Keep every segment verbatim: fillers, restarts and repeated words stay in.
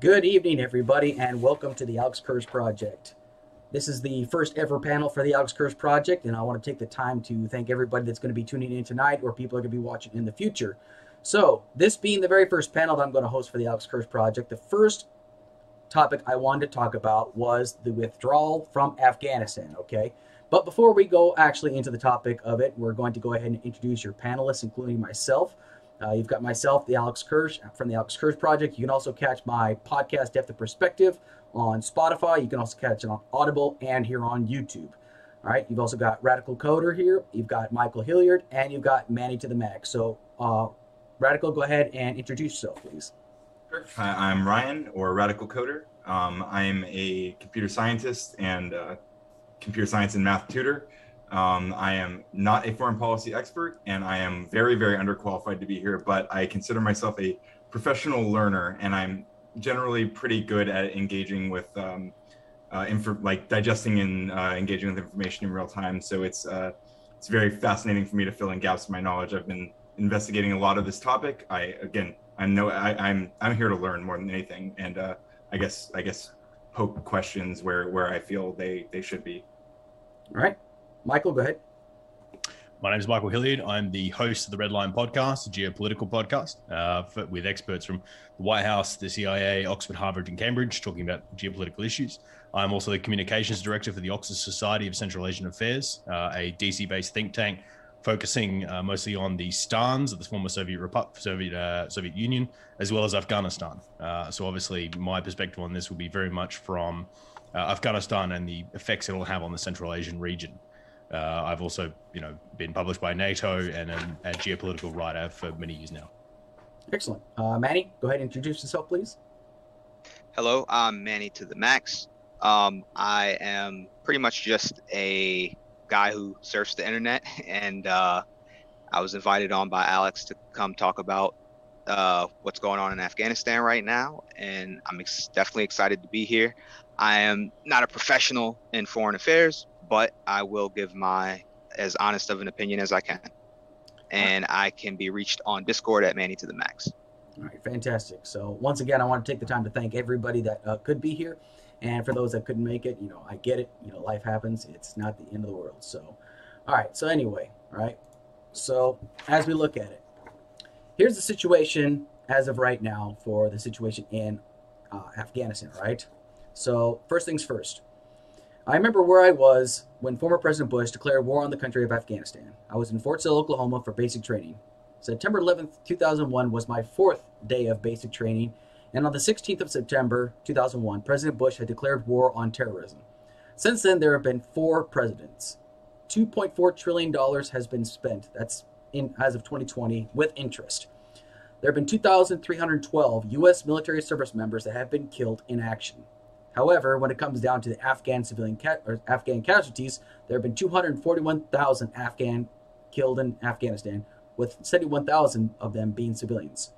Good evening, everybody, and welcome to the Alex Kirsch Project. This is the first ever panel for the Alex Kirsch Project, and I want to take the time to thank everybody that's going to be tuning in tonight or people are going to be watching in the future. So, this being the very first panel that I'm going to host for the Alex Kirsch Project, the first topic I wanted to talk about was the withdrawal from Afghanistan, okay? But before we go actually into the topic of it, we're going to go ahead and introduce your panelists, including myself. Uh, you've got myself, the Alex Kirsch, from the Alex Kirsch Project. You can also catch my podcast, Depth of Perspective, on Spotify. You can also catch it on Audible and here on YouTube. All right, you've also got Radical Coder here. You've got Michael Hilliard, and you've got Manny to the Max. So, uh, Radical, go ahead and introduce yourself, please. Sure. Hi, I'm Ryan, or Radical Coder. Um, I'm a computer scientist and uh, computer science and math tutor. Um, I am not a foreign policy expert, and I am very, very underqualified to be here, but I consider myself a professional learner, and I'm generally pretty good at engaging with, um, uh, like digesting and uh, engaging with information in real time. So it's, uh, it's very fascinating for me to fill in gaps in my knowledge. I've been investigating a lot of this topic. I, again, I'm no, I, I'm, I'm here to learn more than anything. And, uh, I guess, I guess poke questions where, where I feel they, they should be. All right. Michael, go ahead. My name is Michael Hilliard. I'm the host of the Redline Podcast, a geopolitical podcast uh, for, with experts from the White House, the C I A, Oxford, Harvard, and Cambridge, talking about geopolitical issues. I'm also the communications director for the Oxus Society of Central Asian Affairs, uh, a D C-based think tank focusing uh, mostly on the stans of the former Soviet Repu Soviet, uh, Soviet Union, as well as Afghanistan. Uh, so obviously, my perspective on this will be very much from uh, Afghanistan and the effects it will have on the Central Asian region. Uh, I've also, you know, been published by NATO and am a geopolitical writer for many years now. Excellent. Uh, Manny, go ahead and introduce yourself, please. Hello, I'm Manny to the Max. Um, I am pretty much just a guy who surfs the internet, and uh, I was invited on by Alex to come talk about uh, what's going on in Afghanistan right now, and I'm ex definitely excited to be here. I am not a professional in foreign affairs, but I will give my as honest of an opinion as I can. And I can be reached on Discord at Manny to the Max. All right, fantastic. So once again, I want to take the time to thank everybody that uh, could be here. And for those that couldn't make it, you know, I get it. You know, life happens. It's not the end of the world. So, all right. So anyway, all right. So as we look at it, here's the situation as of right now for the situation in uh, Afghanistan, right? So first things first. I remember where I was when former President Bush declared war on the country of Afghanistan. I was in Fort Sill, Oklahoma for basic training. September eleventh, two thousand one was my fourth day of basic training, and on the sixteenth of September, two thousand one, President Bush had declared war on terrorism. Since then, there have been four presidents. two point four trillion dollars has been spent, that's in, as of twenty twenty, with interest. There have been two thousand three hundred twelve U S military service members that have been killed in action. However, when it comes down to the Afghan civilian ca or Afghan casualties, there have been two hundred forty-one thousand Afghan killed in Afghanistan, with seventy-one thousand of them being civilians.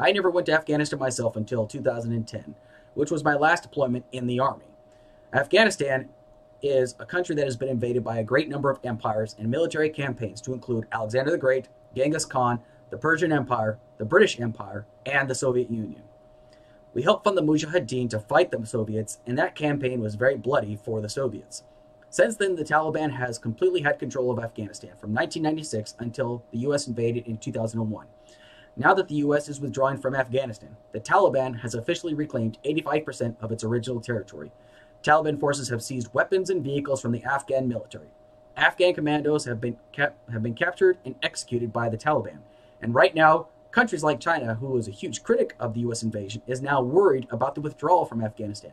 I never went to Afghanistan myself until two thousand ten, which was my last deployment in the army. Afghanistan is a country that has been invaded by a great number of empires and military campaigns to include Alexander the Great, Genghis Khan, the Persian Empire, the British Empire, and the Soviet Union. We helped fund the Mujahideen to fight the Soviets, and that campaign was very bloody for the Soviets. Since then, the Taliban has completely had control of Afghanistan from nineteen ninety-six until the U S invaded in two thousand one. Now that the U S is withdrawing from Afghanistan, the Taliban has officially reclaimed eighty-five percent of its original territory. Taliban forces have seized weapons and vehicles from the Afghan military. Afghan commandos have been, cap have been captured and executed by the Taliban, and right now, countries like China, who was a huge critic of the U S invasion, is now worried about the withdrawal from Afghanistan.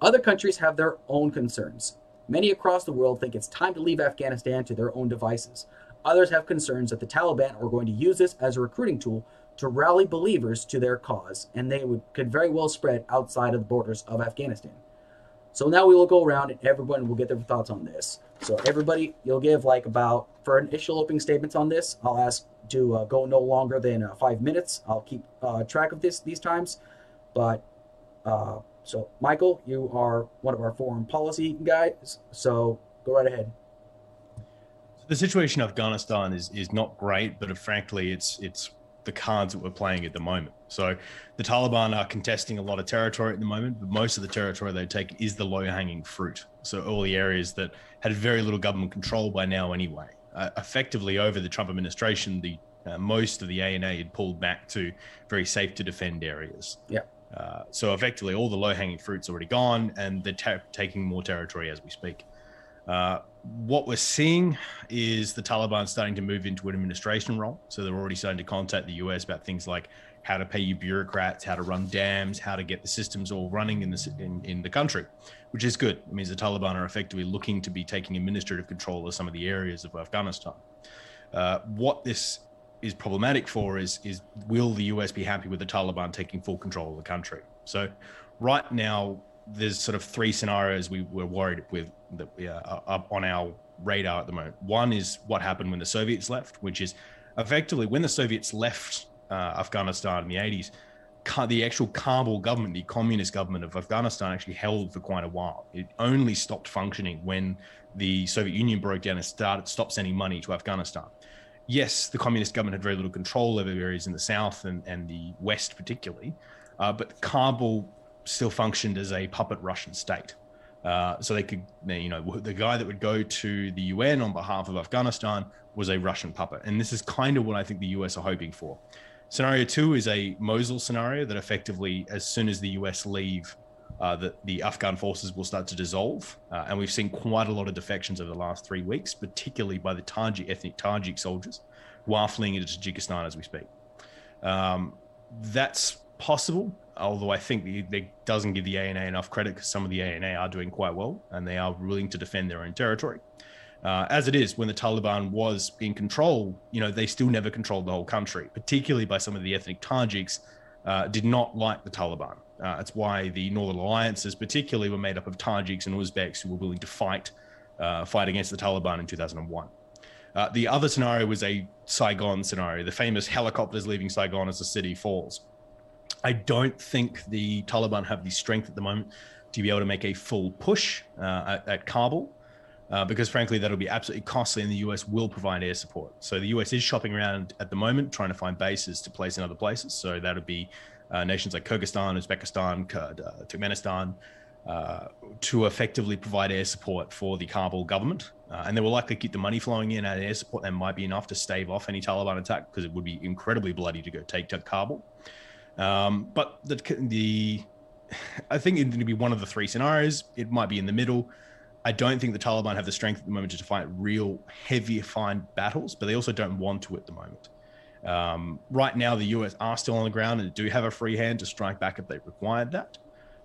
Other countries have their own concerns. Many across the world think it's time to leave Afghanistan to their own devices. Others have concerns that the Taliban are going to use this as a recruiting tool to rally believers to their cause, and they would, could very well spread outside of the borders of Afghanistan. So now we will go around and everyone will get their thoughts on this. So everybody, you'll give like about, for initial opening statements on this, I'll ask to uh, go no longer than uh, five minutes. I'll keep uh, track of this these times. But, uh, so Michael, you are one of our foreign policy guys, so go right ahead. The situation in Afghanistan is, is not great, but uh, frankly, it's, it's the cards that we're playing at the moment. So the Taliban are contesting a lot of territory at the moment, but most of the territory they've taken is the low-hanging fruit. So all the areas that had very little government control by now anyway. Uh, effectively, over the Trump administration, the uh, most of the A N A had pulled back to very safe-to-defend areas. Yeah. Uh, so effectively, all the low-hanging fruit's already gone, and they're ta- taking more territory as we speak. Uh, what we're seeing is the Taliban starting to move into an administration role. So they're already starting to contact the U S about things like how to pay you bureaucrats, how to run dams, how to get the systems all running in the, in, in the country, which is good. It means the Taliban are effectively looking to be taking administrative control of some of the areas of Afghanistan. Uh, what this is problematic for is, is will the U S be happy with the Taliban taking full control of the country? So right now, there's sort of three scenarios we were worried with that we are up on our radar at the moment. One is what happened when the Soviets left, which is effectively when the Soviets left uh, Afghanistan in the eighties, the actual Kabul government, the communist government of Afghanistan, actually held for quite a while. It only stopped functioning when the Soviet Union broke down and started stopped sending money to Afghanistan. Yes, the communist government had very little control over areas in the south and, and the west particularly, uh, but Kabul still functioned as a puppet Russian state. Uh, so they could, you know, the guy that would go to the U N on behalf of Afghanistan was a Russian puppet. And this is kind of what I think the U S are hoping for. Scenario two is a Mosul scenario that effectively, as soon as the U S leave, uh, the, the Afghan forces will start to dissolve. Uh, and we've seen quite a lot of defections over the last three weeks, particularly by the Tajik, ethnic Tajik soldiers who are fleeing into Tajikistan as we speak. Um, that's possible. Although I think it doesn't give the A N A enough credit because some of the A N A are doing quite well and they are willing to defend their own territory. Uh, as it is, when the Taliban was in control, you know, they still never controlled the whole country, particularly by some of the ethnic Tajiks, uh, did not like the Taliban. Uh, that's why the Northern Alliances particularly were made up of Tajiks and Uzbeks who were willing to fight, uh, fight against the Taliban in two thousand one. Uh, the other scenario was a Saigon scenario. The famous helicopters leaving Saigon as the city falls. I don't think the Taliban have the strength at the moment to be able to make a full push uh, at, at Kabul, uh, because frankly, that'll be absolutely costly and the U S will provide air support. So the U S is shopping around at the moment, trying to find bases to place in other places. So that would be uh, nations like Kyrgyzstan, Uzbekistan, Kurd, uh, Turkmenistan, uh, to effectively provide air support for the Kabul government. Uh, and they will likely keep the money flowing in at air support. That might be enough to stave off any Taliban attack because it would be incredibly bloody to go take to Kabul. Um, but the, the, I think it's going to be one of the three scenarios. It might be in the middle. I don't think the Taliban have the strength at the moment to fight real heavy, fine battles, but they also don't want to at the moment. Um, right now, the U S are still on the ground and do have a free hand to strike back if they required that.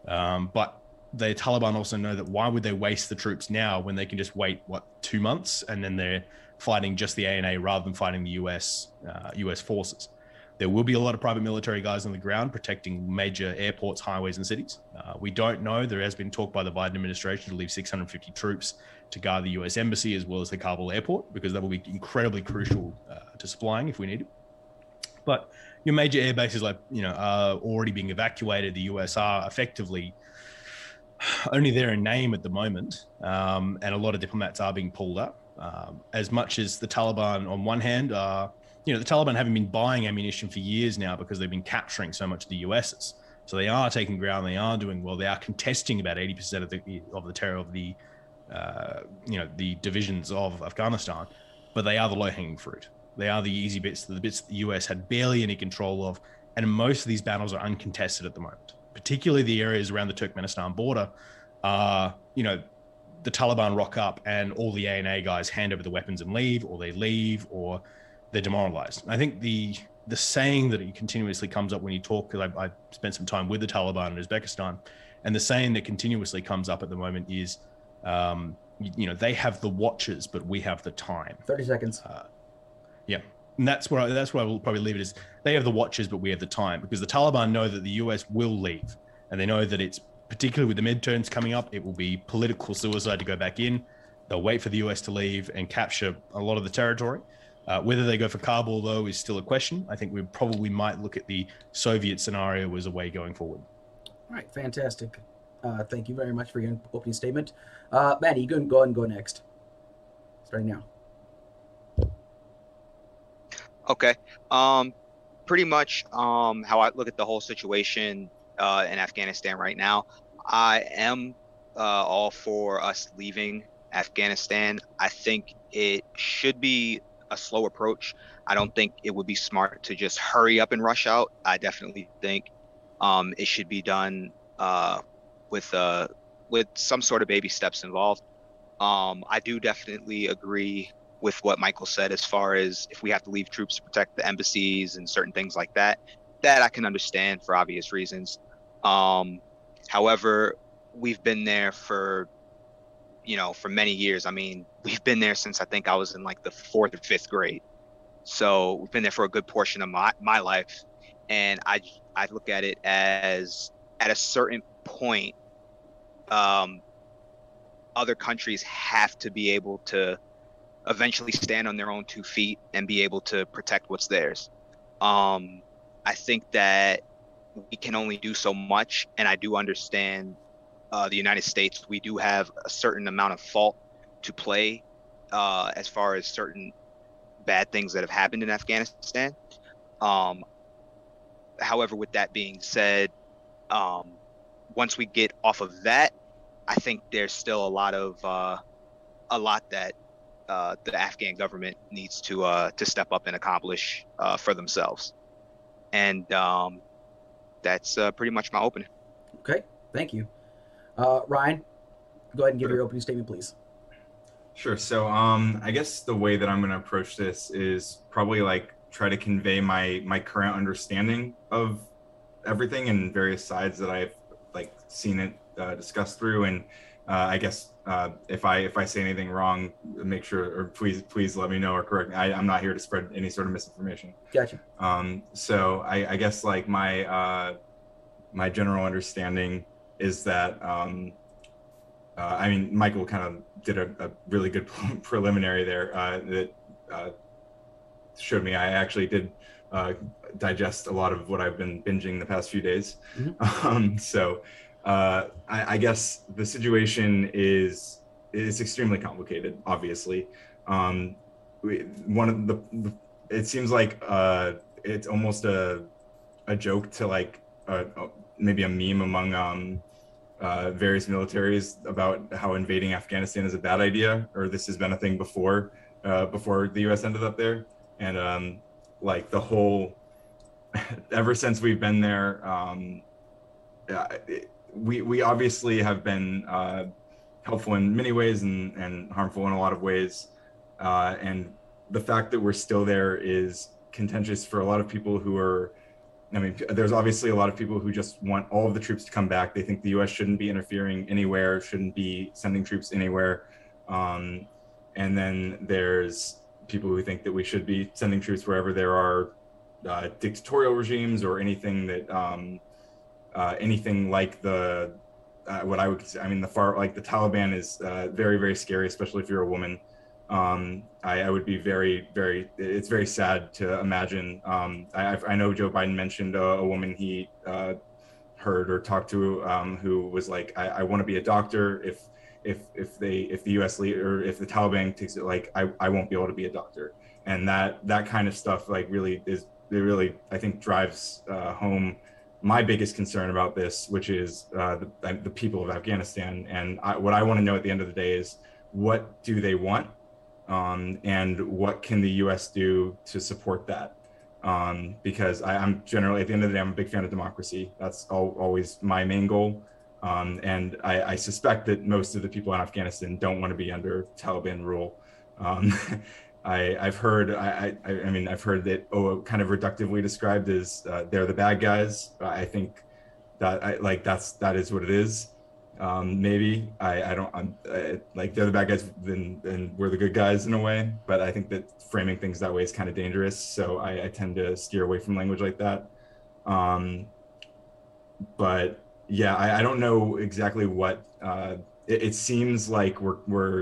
Um, but the Taliban also know that why would they waste the troops now when they can just wait, what, two months? And then they're fighting just the A N A rather than fighting the U S, uh, U S forces. There will be a lot of private military guys on the ground protecting major airports, highways, and cities. Uh, we don't know. There has been talk by the Biden administration to leave six hundred fifty troops to guard the U S embassy as well as the Kabul airport, because that will be incredibly crucial uh, to supplying if we need it. But your major air bases, like, you know, are already being evacuated. The U S are effectively only there in name at the moment, um, and a lot of diplomats are being pulled up. Um, as much as the Taliban, on one hand, are You know, the Taliban haven't been buying ammunition for years now because they've been capturing so much of the U S's. So they are taking ground. They are doing well. They are contesting about eighty percent of the of the terror of the, uh, you know, the divisions of Afghanistan. But they are the low-hanging fruit. They are the easy bits, the bits the U S had barely any control of. And most of these battles are uncontested at the moment, particularly the areas around the Turkmenistan border. Uh, you know, the Taliban rock up and all the A N A guys hand over the weapons and leave, or they leave, or they're demoralized. I think the the saying that continuously comes up when you talk, because I, I spent some time with the Taliban in Uzbekistan, and the saying that continuously comes up at the moment is, um, you, you know, they have the watches, but we have the time. thirty seconds. Uh, yeah. And that's where, I, that's where I will probably leave it, is they have the watches, but we have the time, because the Taliban know that the U S will leave. And they know that it's, particularly with the midterms coming up, it will be political suicide to go back in. They'll wait for the U S to leave and capture a lot of the territory. Uh, whether they go for Kabul, though, is still a question. I think we probably might look at the Soviet scenario as a way going forward. All right, fantastic. Uh, thank you very much for your opening statement. Uh, Manny, you can go and go next. Starting now. Okay. Um, pretty much um, how I look at the whole situation uh, in Afghanistan right now. I am uh, all for us leaving Afghanistan. I think it should be a slow approach. I don't think it would be smart to just hurry up and rush out. I definitely think um, it should be done uh, with uh, with some sort of baby steps involved. Um, I do definitely agree with what Michael said as far as if we have to leave troops to protect the embassies and certain things like that, that I can understand for obvious reasons. Um, however, we've been there for, you know, for many years. I mean, we've been there since I think I was in like the fourth or fifth grade. So we've been there for a good portion of my, my life. And I, I look at it as at a certain point, um, other countries have to be able to eventually stand on their own two feet and be able to protect what's theirs. Um, I think that we can only do so much. And I do understand uh, the United States, we do have a certain amount of fault to play uh, as far as certain bad things that have happened in Afghanistan. Um, however, with that being said, um, once we get off of that, I think there's still a lot of uh, a lot that uh, the Afghan government needs to uh, to step up and accomplish uh, for themselves, and um, that's uh, pretty much my opening. Okay, thank you, uh, Ryan. Go ahead and give sure. your opening statement, please. Sure. So um, I guess the way that I'm going to approach this is probably like try to convey my my current understanding of everything and various sides that I've like seen it Uh, discussed through, and uh, I guess uh, if I if I say anything wrong, make sure or please please let me know or correct me. I, I'm not here to spread any sort of misinformation. Gotcha. Um, so I, I guess like my uh, my general understanding is that um, uh, I mean Michael kind of did a, a really good preliminary there uh, that uh, showed me I actually did uh, digest a lot of what I've been binging the past few days. Mm-hmm. um, so. Uh, I, I guess the situation is is extremely complicated. Obviously, um, we, one of the, the it seems like uh, it's almost a a joke to like uh, maybe a meme among um, uh, various militaries about how invading Afghanistan is a bad idea, or this has been a thing before uh, before the U S ended up there, and um, like the whole ever since we've been there. Um, it, We we obviously have been uh, helpful in many ways and, and harmful in a lot of ways. Uh, and the fact that we're still there is contentious for a lot of people who are, I mean, there's obviously a lot of people who just want all of the troops to come back. They think the U S shouldn't be interfering anywhere, shouldn't be sending troops anywhere. Um, and then there's people who think that we should be sending troops wherever there are uh, dictatorial regimes or anything that, um, Uh, anything like the, uh, what I would consider, I mean, the far, like the Taliban is uh, very, very scary, especially if you're a woman. Um, I, I would be very, very, it's very sad to imagine. Um, I, I know Joe Biden mentioned a, a woman he uh, heard or talked to um, who was like, I, I want to be a doctor. If, if, if they, if the U S leader, or if the Taliban takes it, like, I, I won't be able to be a doctor. And that, that kind of stuff, like really is, it really, I think drives uh, home my biggest concern about this, which is uh, the, the people of Afghanistan. And I, what I want to know at the end of the day is what do they want um, and what can the U S do to support that? Um, because I, I'm generally, at the end of the day, I'm a big fan of democracy. That's al- always my main goal. Um, and I, I suspect that most of the people in Afghanistan don't want to be under Taliban rule. Um, I, I've heard, I, I, I mean, I've heard that, oh, kind of reductively described as uh, they're the bad guys. I think that, I, like, that's, that is what it is. Um, maybe, I, I don't, I'm, I, like, they're the bad guys and, and we're the good guys in a way. But I think that framing things that way is kind of dangerous. So I, I tend to steer away from language like that. Um, but yeah, I, I don't know exactly what, uh, it, it seems like we're, we're,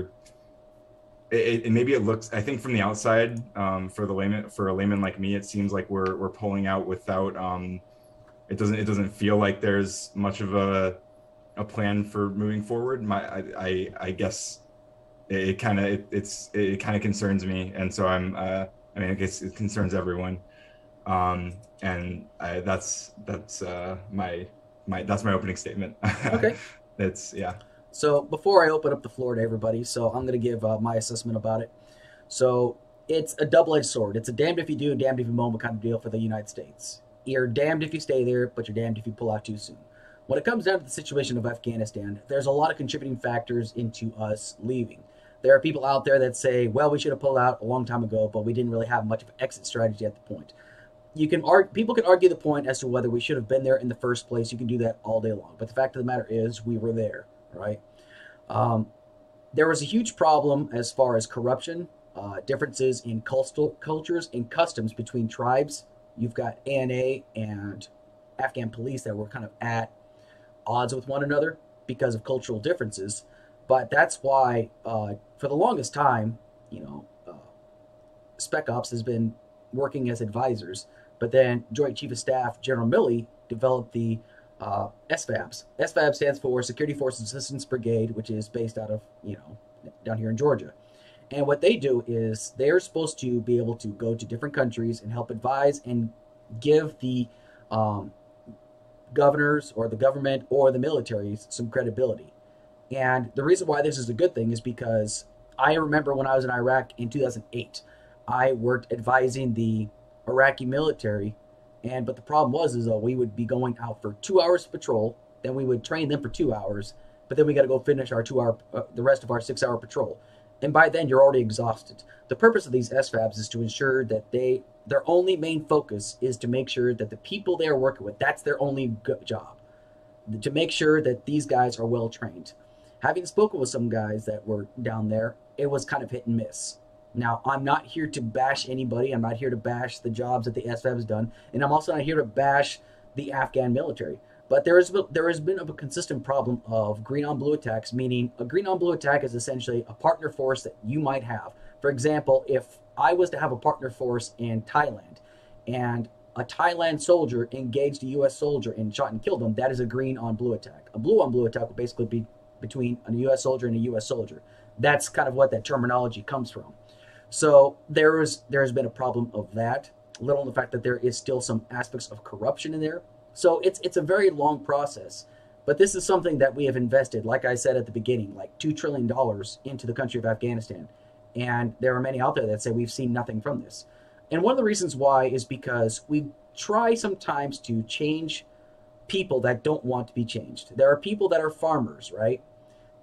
It, it, maybe it looks, I think from the outside, um, for the layman, for a layman like me, it seems like we're we're pulling out without. Um, it doesn't it doesn't feel like there's much of a a plan for moving forward. My I I, I guess it, it kind of it, it's it kind of concerns me, and so I'm. Uh, I mean, I guess it concerns everyone. Um, and I, that's that's uh, my my that's my opening statement. Okay. That's yeah. So before I open up the floor to everybody, so I'm going to give uh, my assessment about it. So it's a double-edged sword. It's a damned if you do, damned if you won't kind of deal for the United States. You're damned if you stay there, but you're damned if you pull out too soon. When it comes down to the situation of Afghanistan, there's a lot of contributing factors into us leaving. There are people out there that say, well, we should have pulled out a long time ago, but we didn't really have much of an exit strategy at the point. You can argue, people can argue the point as to whether we should have been there in the first place. You can do that all day long. But the fact of the matter is we were there. Right. Um, there was a huge problem as far as corruption, uh, differences in cultural cultures and customs between tribes. You've got A N A and Afghan police that were kind of at odds with one another because of cultural differences. But that's why uh, for the longest time, you know, uh, Spec Ops has been working as advisors. But then Joint Chief of Staff General Milley developed the Uh, S FABs. S FAB stands for Security Force Assistance Brigade, which is based out of, you know, down here in Georgia. And what they do is they're supposed to be able to go to different countries and help advise and give the um, governors or the government or the militaries some credibility. And the reason why this is a good thing is because I remember when I was in Iraq in two thousand eight, I worked advising the Iraqi military. And, but the problem was, is though we would be going out for two hours of patrol, then we would train them for two hours, but then we got to go finish our two hour, uh, the rest of our six hour patrol. And by then you're already exhausted. The purpose of these S FABs is to ensure that they, their only main focus is to make sure that the people they are working with, that's their only job, to make sure that these guys are well trained. Having spoken with some guys that were down there, it was kind of hit and miss. Now, I'm not here to bash anybody. I'm not here to bash the jobs that the S FAB has done. And I'm also not here to bash the Afghan military. But there, is, there has been a consistent problem of green-on-blue attacks, meaning a green-on-blue attack is essentially a partner force that you might have. For example, if I was to have a partner force in Thailand, and a Thailand soldier engaged a U S soldier and shot and killed him, that is a green-on-blue attack. A blue-on-blue attack would basically be between a U S soldier and a U S soldier. That's kind of what that terminology comes from. So there is, there has been a problem of that, let alone the fact that there is still some aspects of corruption in there. So it's, it's a very long process, but this is something that we have invested, like I said at the beginning, like two trillion dollars into the country of Afghanistan. And there are many out there that say we've seen nothing from this. And one of the reasons why is because we try sometimes to change people that don't want to be changed. There are people that are farmers, right?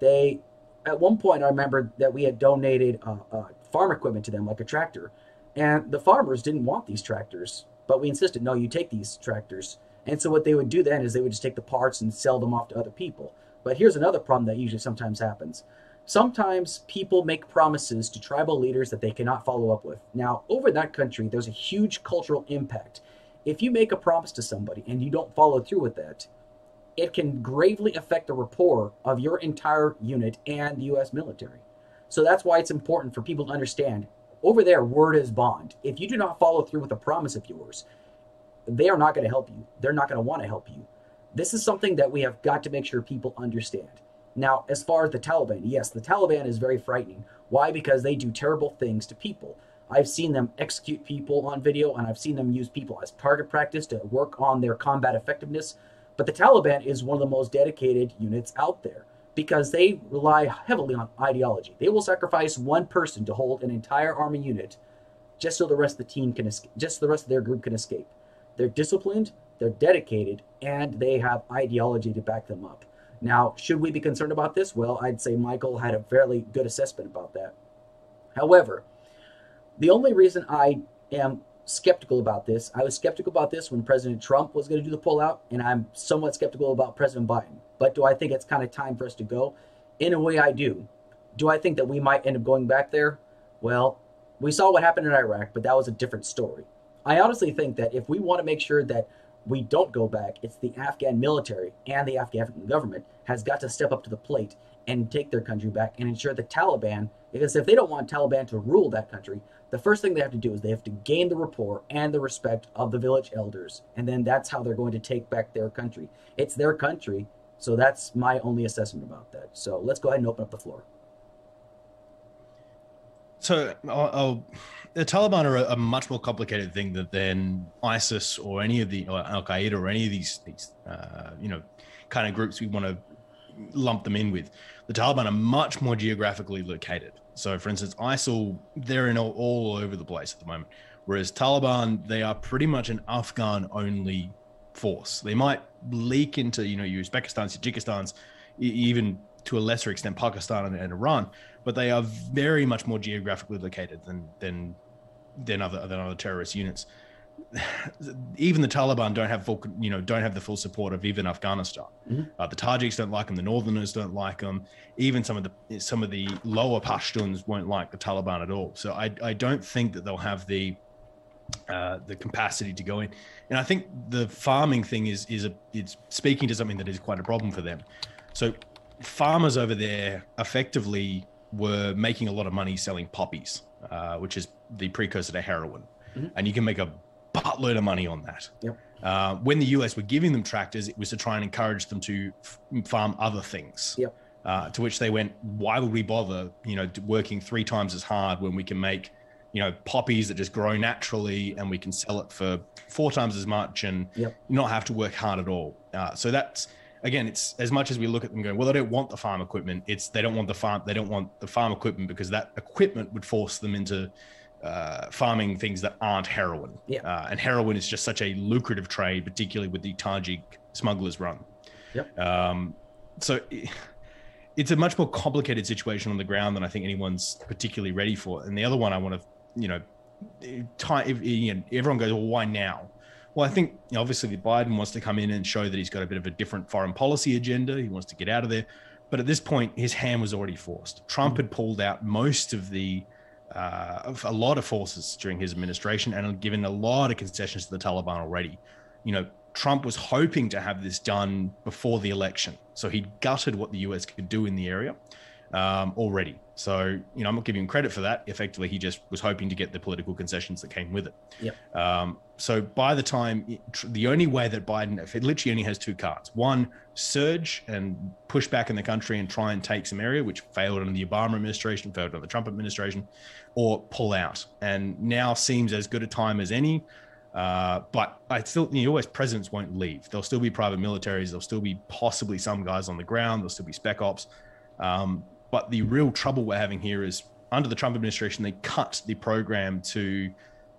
They, at one point, I remember that we had donated uh, uh, farm equipment to them, like a tractor. And the farmers didn't want these tractors, but we insisted, no, you take these tractors. And so what they would do then is they would just take the parts and sell them off to other people. But here's another problem that usually sometimes happens. Sometimes people make promises to tribal leaders that they cannot follow up with. Now, over in that country, there's a huge cultural impact. If you make a promise to somebody and you don't follow through with that, it can gravely affect the rapport of your entire unit and the U S military. So that's why it's important for people to understand. Over there, word is bond. If you do not follow through with a promise of yours, they are not going to help you. They're not going to want to help you. This is something that we have got to make sure people understand. Now, as far as the Taliban, yes, the Taliban is very frightening. Why? Because they do terrible things to people. I've seen them execute people on video, and I've seen them use people as target practice to work on their combat effectiveness. But the Taliban is one of the most dedicated units out there because they rely heavily on ideology. They will sacrifice one person to hold an entire army unit just so the rest of the team can escape, just so the rest of their group can escape. They're disciplined, they're dedicated, and they have ideology to back them up. Now, should we be concerned about this? Well, I'd say Michael had a fairly good assessment about that. However, the only reason I am skeptical about this. I was skeptical about this when President Trump was going to do the pullout, and I'm somewhat skeptical about President Biden. But do I think it's kind of time for us to go? In a way, I do. Do I think that we might end up going back there? Well, we saw what happened in Iraq, but that was a different story. I honestly think that if we want to make sure that we don't go back, it's the Afghan military and the Afghan government has got to step up to the plate and take their country back and ensure the Taliban, because if they don't want Taliban to rule that country, the first thing they have to do is they have to gain the rapport and the respect of the village elders. And then that's how they're going to take back their country. It's their country. So that's my only assessment about that. So let's go ahead and open up the floor. So I'll, the Taliban are a, a much more complicated thing than, than ISIS or any of the or Al Qaeda or any of these these uh, you know kind of groups we want to lump them in with. The Taliban are much more geographically located. So, for instance, ISIL, they're in all, all over the place at the moment. Whereas Taliban, they are pretty much an Afghan-only force. They might leak into, you know, Uzbekistan, Tajikistan, even to a lesser extent, Pakistan and, and Iran, but they are very much more geographically located than than than other than other terrorist units. Even the Taliban don't have full, you know, don't have the full support of even Afghanistan. Mm-hmm. Uh, the Tajiks don't like them. The Northerners don't like them. Even some of the some of the lower Pashtuns won't like the Taliban at all. So I I don't think that they'll have the uh, the capacity to go in. And I think the farming thing is is a it's speaking to something that is quite a problem for them. So farmers over there effectively were making a lot of money selling poppies, uh, which is the precursor to heroin, mm-hmm. and you can make a buttload of money on that. Yep. Uh, when the U S were giving them tractors, it was to try and encourage them to f- farm other things. Yep. Uh, to which they went, why would we bother, you know, working three times as hard when we can make, you know, poppies that just grow naturally and we can sell it for four times as much and yep. not have to work hard at all. Uh, so that's. Again, it's as much as we look at them going, well, they don't want the farm equipment. It's they don't want the farm. They don't want the farm equipment because that equipment would force them into uh, farming things that aren't heroin. Yeah. Uh, and heroin is just such a lucrative trade, particularly with the Tajik smugglers run. Yep. Um, so it, it's a much more complicated situation on the ground than I think anyone's particularly ready for. And the other one I want to, you know, tie, you know everyone goes, well, why now? Well, I think you know, obviously Biden wants to come in and show that he's got a bit of a different foreign policy agenda. He wants to get out of there. But at this point, his hand was already forced. Trump mm-hmm. had pulled out most of the, uh, a lot of forces during his administration and had given a lot of concessions to the Taliban already. You know, Trump was hoping to have this done before the election. So he'd gutted what the U S could do in the area um, already. So, you know, I'm not giving him credit for that. Effectively, he just was hoping to get the political concessions that came with it. Yep. Um, so by the time, the only way that Biden, it literally only has two cards. One, surge and push back in the country and try and take some area, which failed under the Obama administration, failed under the Trump administration, or pull out. And now seems as good a time as any. Uh, but I still, you know, U S presidents won't leave. There'll still be private militaries. There'll still be possibly some guys on the ground. There'll still be spec ops. Um, But the real trouble we're having here is under the Trump administration, they cut the program to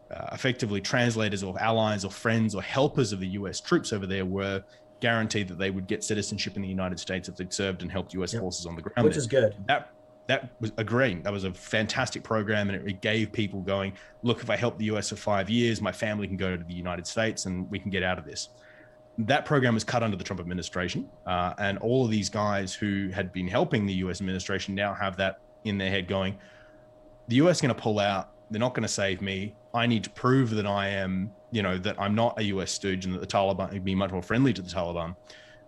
uh, effectively translators or allies or friends or helpers of the U S troops over there were guaranteed that they would get citizenship in the United States if they'd served and helped U S Yep. forces on the ground. Which there. Is good. That that was agreeing. That was a fantastic program. And it, it gave people going, look, if I help the U S for five years, my family can go to the United States and we can get out of this. That program was cut under the Trump administration. Uh, and all of these guys who had been helping the U S administration now have that in their head going, the U S is going to pull out. They're not going to save me. I need to prove that I am, you know, that I'm not a U S stooge and that the Taliban would be much more friendly to the Taliban.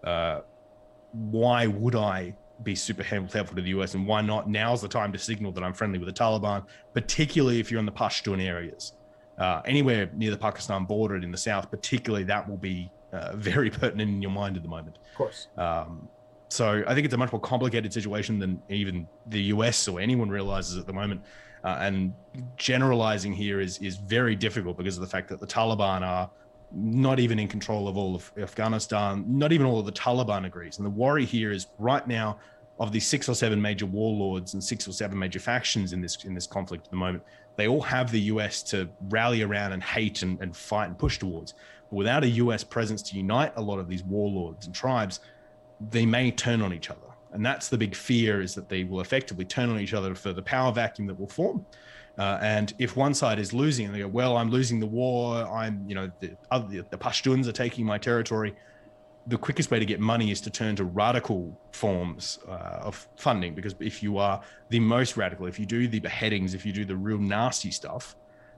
Uh, why would I be super helpful to the U S? And why not? Now's the time to signal that I'm friendly with the Taliban, particularly if you're in the Pashtun areas, uh, anywhere near the Pakistan border and in the south, particularly that will be Uh, very pertinent in your mind at the moment. Of course. Um, so I think it's a much more complicated situation than even the U S or anyone realizes at the moment. Uh, and generalizing here is is very difficult because of the fact that the Taliban are not even in control of all of Afghanistan, not even all of the Taliban agrees. And the worry here is right now of the six or seven major warlords and six or seven major factions in this in this conflict at the moment, they all have the U S to rally around and hate and, and fight and push towards. Without a U S presence to unite a lot of these warlords and tribes, they may turn on each other. And that's the big fear, is that they will effectively turn on each other for the power vacuum that will form. Uh, and if one side is losing and they go, well, I'm losing the war, I'm, you know, the, other, the Pashtuns are taking my territory. The quickest way to get money is to turn to radical forms uh, of funding, because if you are the most radical, if you do the beheadings, if you do the real nasty stuff,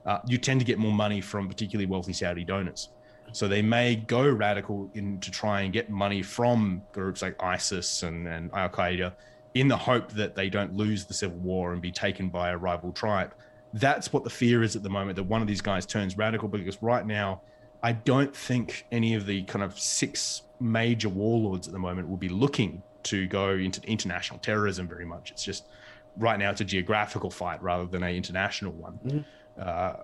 uh, you tend to get more money from particularly wealthy Saudi donors. So they may go radical in to try and get money from groups like ISIS and, and Al-Qaeda in the hope that they don't lose the civil war and be taken by a rival tribe. That's what the fear is at the moment, that one of these guys turns radical, because right now, I don't think any of the kind of six major warlords at the moment will be looking to go into international terrorism very much. It's just right now it's a geographical fight rather than an international one. Mm-hmm. Uh,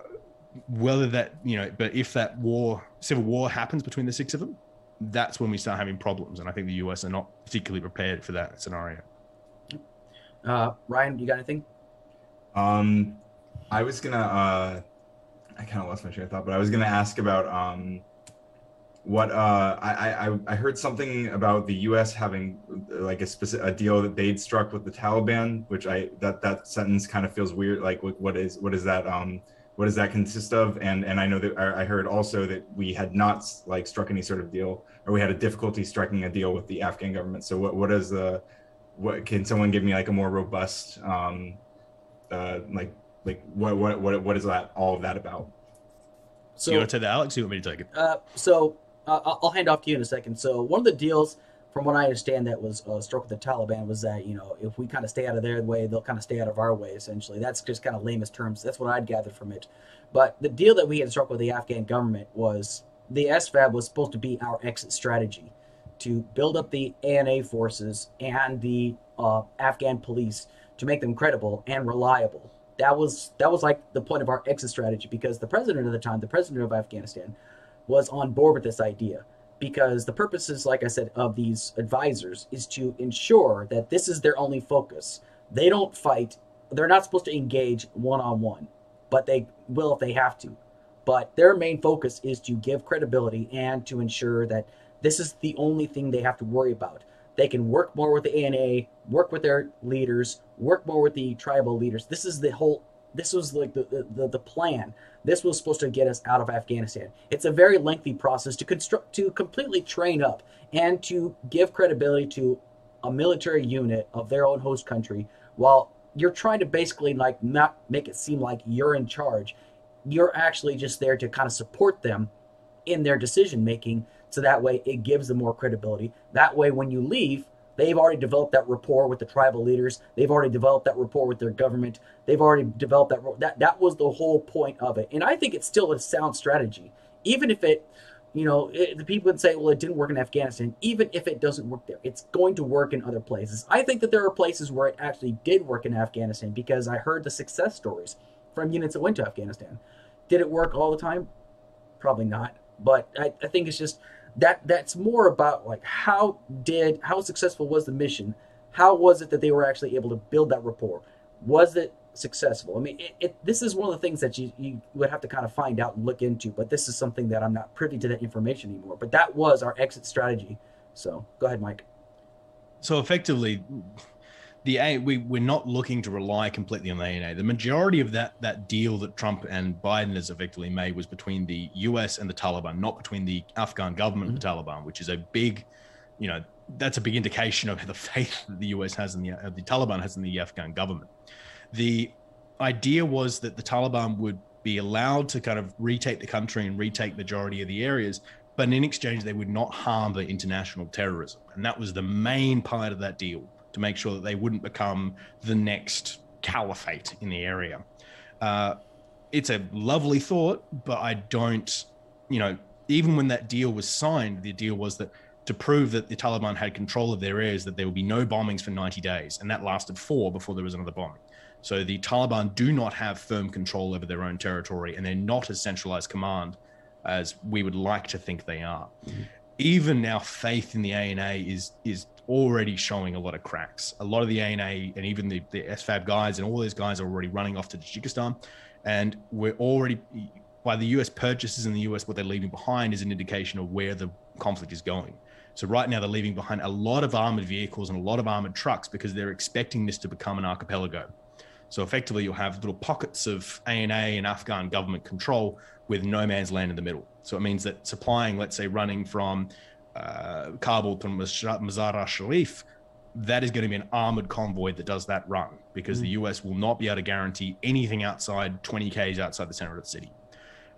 whether that, you know, but if that war, civil war happens between the six of them, that's when we start having problems. And I think the U S are not particularly prepared for that scenario. Uh, Ryan, you got anything? Um, I was going to, uh, I kind of lost my train of thought, but I was going to ask about um, what, uh, I, I, I heard something about the U S having like a specific, a deal that they'd struck with the Taliban, which I, that, that sentence kind of feels weird. Like what, what is, what is that, um, what does that consist of? And, and I know that I heard also that we had not like struck any sort of deal, or we had a difficulty striking a deal with the Afghan government. So what, what is the, what, can someone give me like a more robust, um, uh, like, like what, what, what, what is that, all of that about? So you want to take that, Alex? You want me to take it? Uh, so uh, I'll hand off to you in a second. So one of the deals, from what I understand, that was uh, struck with the Taliban was that, you know, if we kind of stay out of their way, they'll kind of stay out of our way, essentially. That's just kind of lamest terms. That's what I'd gather from it. But the deal that we had struck with the Afghan government was the S FAB was supposed to be our exit strategy to build up the A N A forces and the uh, Afghan police to make them credible and reliable. That was that was like the point of our exit strategy, because the president at the time, the president of Afghanistan, was on board with this idea. Because the purposes, like I said, of these advisors is to ensure that this is their only focus. They don't fight. They're not supposed to engage one-on-one, but they will if they have to. But their main focus is to give credibility and to ensure that this is the only thing they have to worry about. They can work more with the A N A, work with their leaders, work more with the tribal leaders. This is the whole, this was like the, the, the plan. This was supposed to get us out of Afghanistan. It's a very lengthy process to construct, to completely train up and to give credibility to a military unit of their own host country, while you're trying to basically like not make it seem like you're in charge. You're actually just there to kind of support them in their decision making, so that way it gives them more credibility. That way when you leave, they've already developed that rapport with the tribal leaders. They've already developed that rapport with their government. They've already developed that. That that was the whole point of it. And I think it's still a sound strategy. Even if it, you know, it, the people would say, well, it didn't work in Afghanistan. Even if it doesn't work there, it's going to work in other places. I think that there are places where it actually did work in Afghanistan, because I heard the success stories from units that went to Afghanistan. Did it work all the time? Probably not. But I, I think it's just... That that's more about like how did how successful was the mission? How was it that they were actually able to build that rapport? Was it successful? I mean, it, it, this is one of the things that you, you would have to kind of find out and look into. But this is something that I'm not privy to that information anymore. But that was our exit strategy. So go ahead, Mike. So effectively, the A, we we're not looking to rely completely on the A N A. The majority of that that deal that Trump and Biden has effectively made was between the U S and the Taliban, not between the Afghan government mm-hmm. and the Taliban, which is a big, you know, that's a big indication of the faith that the U S has in the uh, the Taliban has in the Afghan government. The idea was that the Taliban would be allowed to kind of retake the country and retake majority of the areas, but in exchange they would not harbor international terrorism, and that was the main part of that deal, to make sure that they wouldn't become the next caliphate in the area. Uh, it's a lovely thought, but I don't, you know, even when that deal was signed, the deal was that to prove that the Taliban had control of their areas, that there would be no bombings for ninety days. And that lasted four before there was another bombing. So the Taliban do not have firm control over their own territory, and they're not as centralized command as we would like to think they are. Mm-hmm. Even our faith in the A N A is is already showing a lot of cracks. A lot of the A N A and even the, the S FAB guys and all those guys are already running off to Tajikistan. And we're already, by the U S purchases in the U S, what they're leaving behind is an indication of where the conflict is going. So right now they're leaving behind a lot of armored vehicles and a lot of armored trucks, because they're expecting this to become an archipelago. So effectively you'll have little pockets of A N A and Afghan government control with no man's land in the middle. So it means that supplying, let's say running from Uh, Kabul to Mazar-e-Sharif, that is going to be an armored convoy that does that run, because mm. the U S will not be able to guarantee anything outside twenty kays outside the center of the city.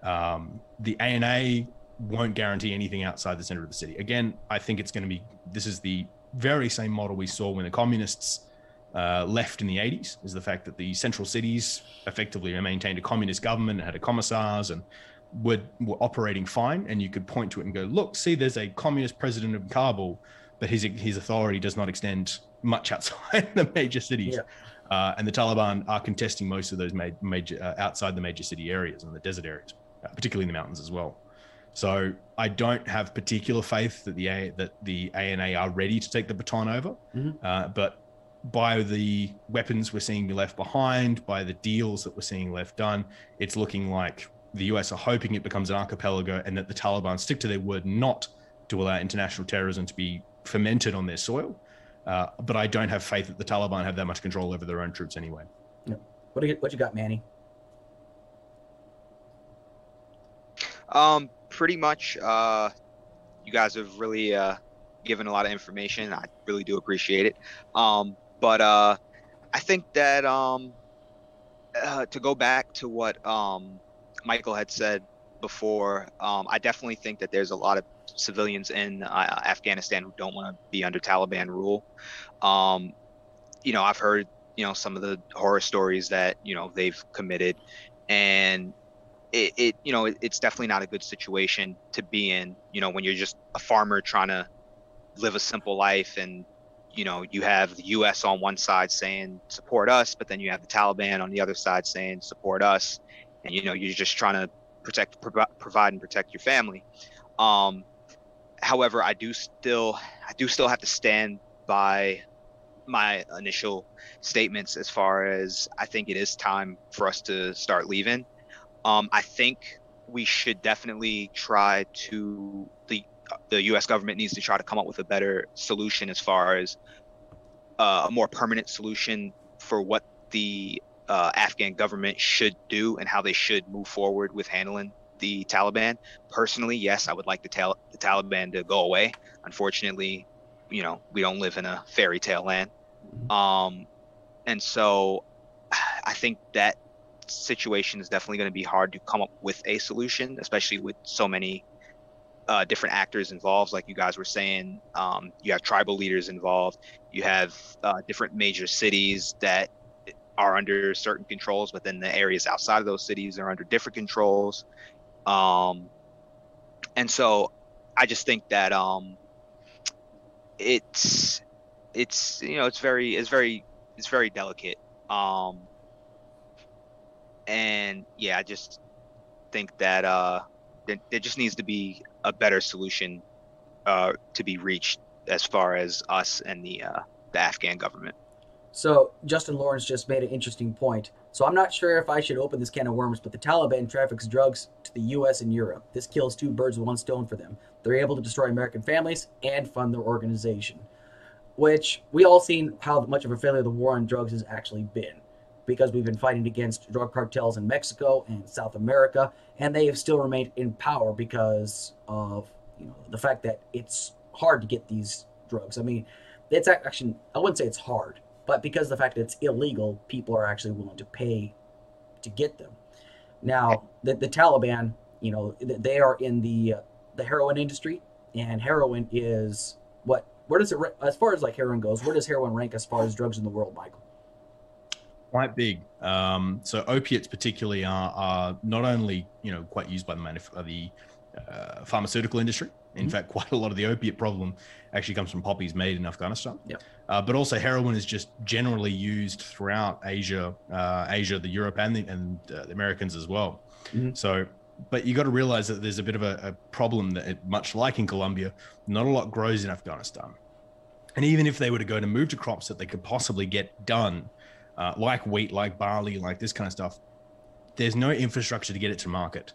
Um, the A N A won't guarantee anything outside the center of the city. Again, I think it's going to be, this is the very same model we saw when the communists uh, left in the eighties, is the fact that the central cities effectively maintained a communist government and had a commissars and Were, were operating fine, and you could point to it and go, look, see, there's a communist president of Kabul, but his his authority does not extend much outside the major cities. Yeah. Uh, and the Taliban are contesting most of those major, major uh, outside the major city areas and the desert areas, uh, particularly in the mountains as well. So I don't have particular faith that the A, that the A N A are ready to take the baton over. Mm-hmm. uh, but by the weapons we're seeing left behind, by the deals that we're seeing left done, it's looking like the U S are hoping it becomes an archipelago and that the Taliban stick to their word not to allow international terrorism to be fermented on their soil. Uh, but I don't have faith that the Taliban have that much control over their own troops anyway. No. What do you, what you got, Manny? Um, pretty much, uh, you guys have really uh, given a lot of information. I really do appreciate it. Um, but uh, I think that um, uh, to go back to what um, Michael had said before, um, I definitely think that there's a lot of civilians in uh, Afghanistan who don't want to be under Taliban rule. Um, you know, I've heard, you know, some of the horror stories that, you know, they've committed, and it, it you know, it, it's definitely not a good situation to be in, you know, when you're just a farmer trying to live a simple life. And, you know, you have the U S on one side saying support us, but then you have the Taliban on the other side saying support us. And, you know, you're just trying to protect, pro- provide and protect your family. Um, However, I do still I do still have to stand by my initial statements as far as I think it is time for us to start leaving. Um, I think we should definitely try to the the U S government needs to try to come up with a better solution as far as uh, a more permanent solution for what the uh, Afghan government should do and how they should move forward with handling the Taliban. Personally, yes, I would like the, tal- the Taliban to go away. Unfortunately, you know, we don't live in a fairy tale land. Um, and so I think that situation is definitely going to be hard to come up with a solution, especially with so many uh, different actors involved. Like you guys were saying, um, you have tribal leaders involved, you have uh, different major cities that are under certain controls, but then the areas outside of those cities are under different controls. Um, and so I just think that, um, it's, it's, you know, it's very, it's very, it's very delicate. Um, and yeah, I just think that, uh, there, there just needs to be a better solution, uh, to be reached as far as us and the, uh, the Afghan government. So Justin Lawrence just made an interesting point. So I'm not sure if I should open this can of worms, but the Taliban traffics drugs to the U S and Europe. This kills two birds with one stone for them. They're able to destroy American families and fund their organization, which we all seen how much of a failure the war on drugs has actually been, because we've been fighting against drug cartels in Mexico and South America, and they have still remained in power because of, you know, the fact that it's hard to get these drugs. I mean, it's actually, I wouldn't say it's hard, but because of the fact that it's illegal, people are actually willing to pay to get them. Now, the, the Taliban, you know, they are in the uh, the heroin industry, and heroin is what? Where does it, as far as like heroin goes, where does heroin rank as far as drugs in the world, Michael? Quite big. Um, so opiates particularly are, are not only, you know, quite used by the manuf- the uh, pharmaceutical industry. In mm-hmm. fact, quite a lot of the opiate problem actually comes from poppies made in Afghanistan. Yep. Uh, but also heroin is just generally used throughout Asia, uh, Asia, the Europe and the, and, uh, the Americans as well. Mm-hmm. So, but you got to realize that there's a bit of a, a problem that it, much like in Colombia, not a lot grows in Afghanistan. And even if they were to go to move to crops that they could possibly get done, uh, like wheat, like barley, like this kind of stuff, there's no infrastructure to get it to market.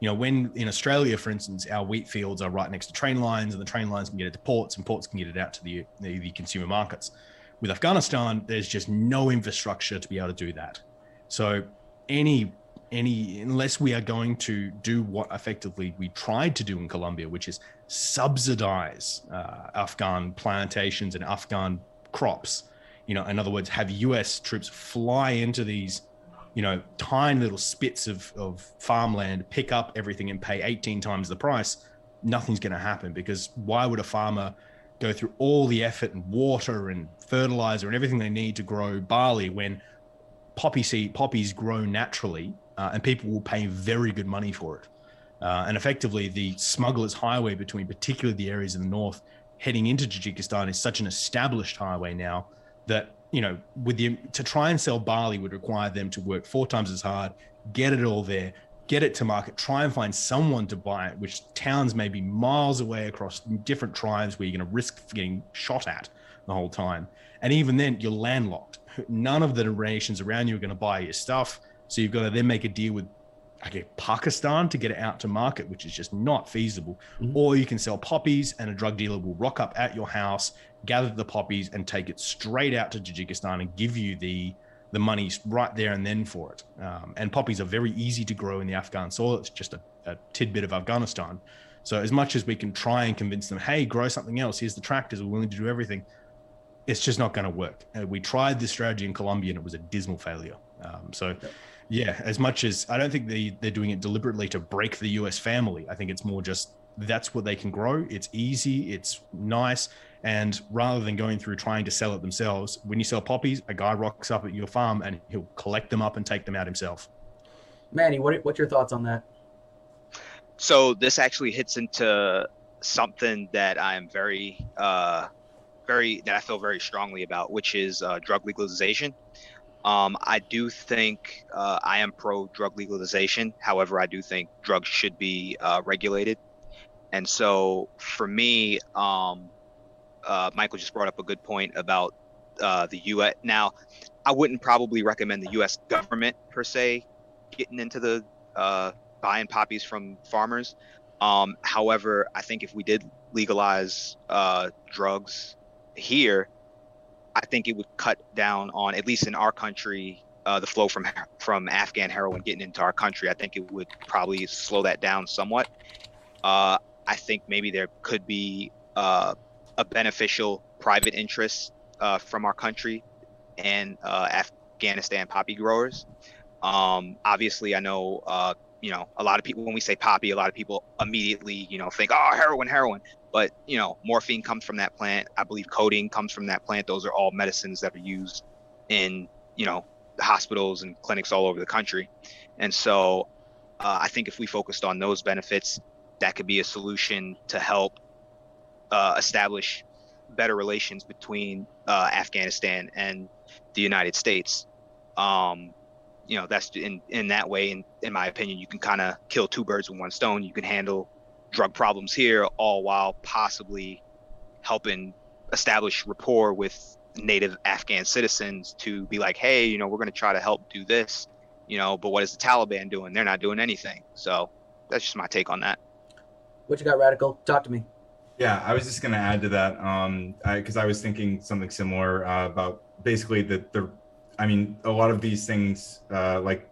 You know, when in Australia, for instance, our wheat fields are right next to train lines, and the train lines can get it to ports, and ports can get it out to the, the, the consumer markets. With Afghanistan, there's just no infrastructure to be able to do that. So any, any unless we are going to do what effectively we tried to do in Colombia, which is subsidize uh, Afghan plantations and Afghan crops, you know, in other words, have U S troops fly into these, you know, tiny little spits of, of farmland, pick up everything and pay eighteen times the price, nothing's going to happen, because why would a farmer go through all the effort and water and fertilizer and everything they need to grow barley when poppy seed, poppies grow naturally, uh, and people will pay very good money for it. Uh, and effectively the smuggler's highway between particularly the areas in the north heading into Tajikistan is such an established highway now that you know, with the, to try and sell barley would require them to work four times as hard, get it all there, get it to market, try and find someone to buy it, which towns may be miles away across different tribes where you're going to risk getting shot at the whole time. And even then you're landlocked. None of the nations around you are going to buy your stuff. So you've got to then make a deal with okay, Pakistan to get it out to market, which is just not feasible. Mm-hmm. Or you can sell poppies and a drug dealer will rock up at your house, gather the poppies and take it straight out to Tajikistan and give you the the money right there and then for it. Um, and poppies are very easy to grow in the Afghan soil. It's just a, a tidbit of Afghanistan. So as much as we can try and convince them, hey, grow something else, here's the tractors, we're willing to do everything, it's just not going to work. Uh, we tried this strategy in Colombia and it was a dismal failure. Um, so. Yeah. Yeah, as much as I don't think they, they're doing it deliberately to break the U S family. I think it's more just that's what they can grow. It's easy, it's nice. And rather than going through trying to sell it themselves, when you sell poppies, a guy rocks up at your farm and he'll collect them up and take them out himself. Manny, what what's your thoughts on that? So this actually hits into something that I'm very, uh, very that I feel very strongly about, which is uh, drug legalization. Um, I do think uh, I am pro drug legalization. However, I do think drugs should be uh, regulated. And so for me, um, uh, Michael just brought up a good point about uh, the U S. Now, I wouldn't probably recommend the U S government per se getting into the uh, buying poppies from farmers. Um, however, I think if we did legalize uh, drugs here, I think it would cut down on, at least in our country, uh, the flow from from Afghan heroin getting into our country. I think it would probably slow that down somewhat. Uh, I think maybe there could be uh, a beneficial private interest uh, from our country and uh, Afghanistan poppy growers. Um, obviously, I know, uh, you know, a lot of people, when we say poppy, a lot of people immediately, you know, think, oh, heroin, heroin. But, you know, morphine comes from that plant. I believe codeine comes from that plant. Those are all medicines that are used in, you know, hospitals and clinics all over the country. And so uh, I think if we focused on those benefits, that could be a solution to help uh, establish better relations between uh, Afghanistan and the United States. Um, you know, that's in, in that way, in, in my opinion, you can kind of kill two birds with one stone. You can handle drug problems here, all while possibly helping establish rapport with native Afghan citizens to be like, hey, you know, we're going to try to help do this, you know, but what is the Taliban doing? They're not doing anything. So that's just my take on that. What you got, Radical? Talk to me. Yeah, I was just going to add to that um, because I, I was thinking something similar uh, about basically that the, I mean, a lot of these things uh, like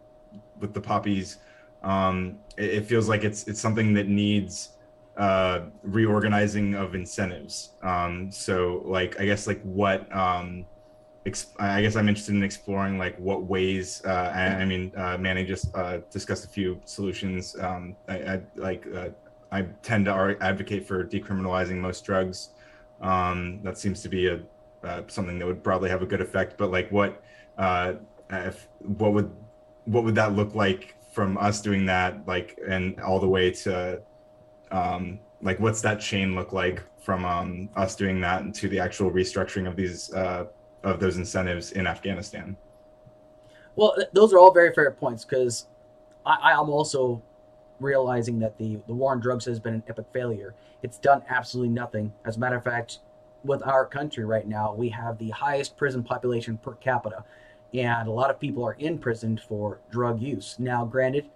with the poppies, um it feels like it's it's something that needs uh reorganizing of incentives, um so like I guess like what um exp- I guess I'm interested in exploring like what ways uh I, I mean uh Manny just uh discussed a few solutions. um I, I like uh, I tend to ar- advocate for decriminalizing most drugs. Um that seems to be a uh, something that would probably have a good effect, but like what uh if what would what would that look like from us doing that, like, and all the way to, um, like, what's that chain look like from um, us doing that and to the actual restructuring of these, uh, of those incentives in Afghanistan? Well, th- those are all very fair points, because I am also realizing that the, the war on drugs has been an epic failure. It's done absolutely nothing. As a matter of fact, with our country right now, we have the highest prison population per capita. And a lot of people are imprisoned for drug use. Now, granted,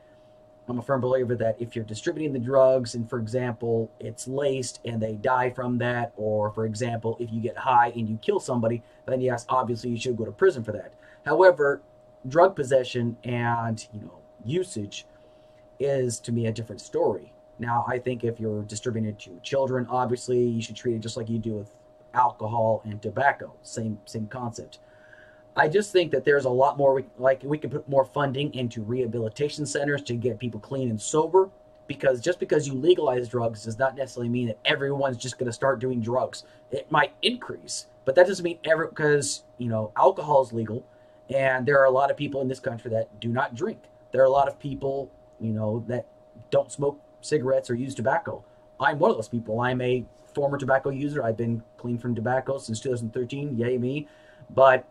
I'm a firm believer that if you're distributing the drugs and, for example, it's laced and they die from that, or, for example, if you get high and you kill somebody, then yes, obviously you should go to prison for that. However, drug possession and, you know, usage is, to me, a different story. Now, I think if you're distributing it to children, obviously you should treat it just like you do with alcohol and tobacco. Same, same concept. I just think that there's a lot more, we, like we can put more funding into rehabilitation centers to get people clean and sober, because just because you legalize drugs does not necessarily mean that everyone's just going to start doing drugs. It might increase, but that doesn't mean ever, because, you know, alcohol is legal and there are a lot of people in this country that do not drink. There are a lot of people, you know, that don't smoke cigarettes or use tobacco. I'm one of those people. I'm a former tobacco user. I've been clean from tobacco since two thousand thirteen. Yay me. But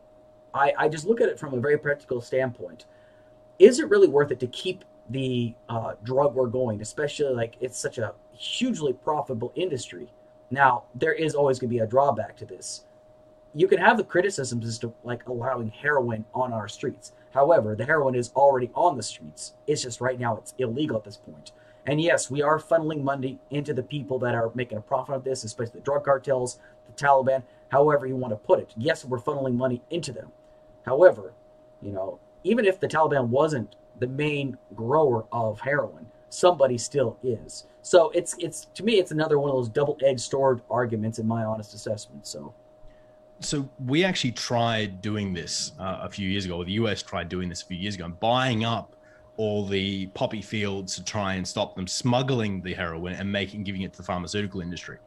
I, I just look at it from a very practical standpoint. Is it really worth it to keep the uh, drug war going, especially like it's such a hugely profitable industry? Now, there is always going to be a drawback to this. You can have the criticisms as to like allowing heroin on our streets. However, the heroin is already on the streets. It's just right now it's illegal at this point. And yes, we are funneling money into the people that are making a profit of this, especially the drug cartels, the Taliban, however you want to put it. Yes, we're funneling money into them. However, you know, even if the Taliban wasn't the main grower of heroin, somebody still is. So it's it's to me, it's another one of those double-edged sword arguments in my honest assessment. So. So we actually tried doing this uh, a few years ago, or the U S tried doing this a few years ago, and buying up all the poppy fields to try and stop them smuggling the heroin and making giving it to the pharmaceutical industry.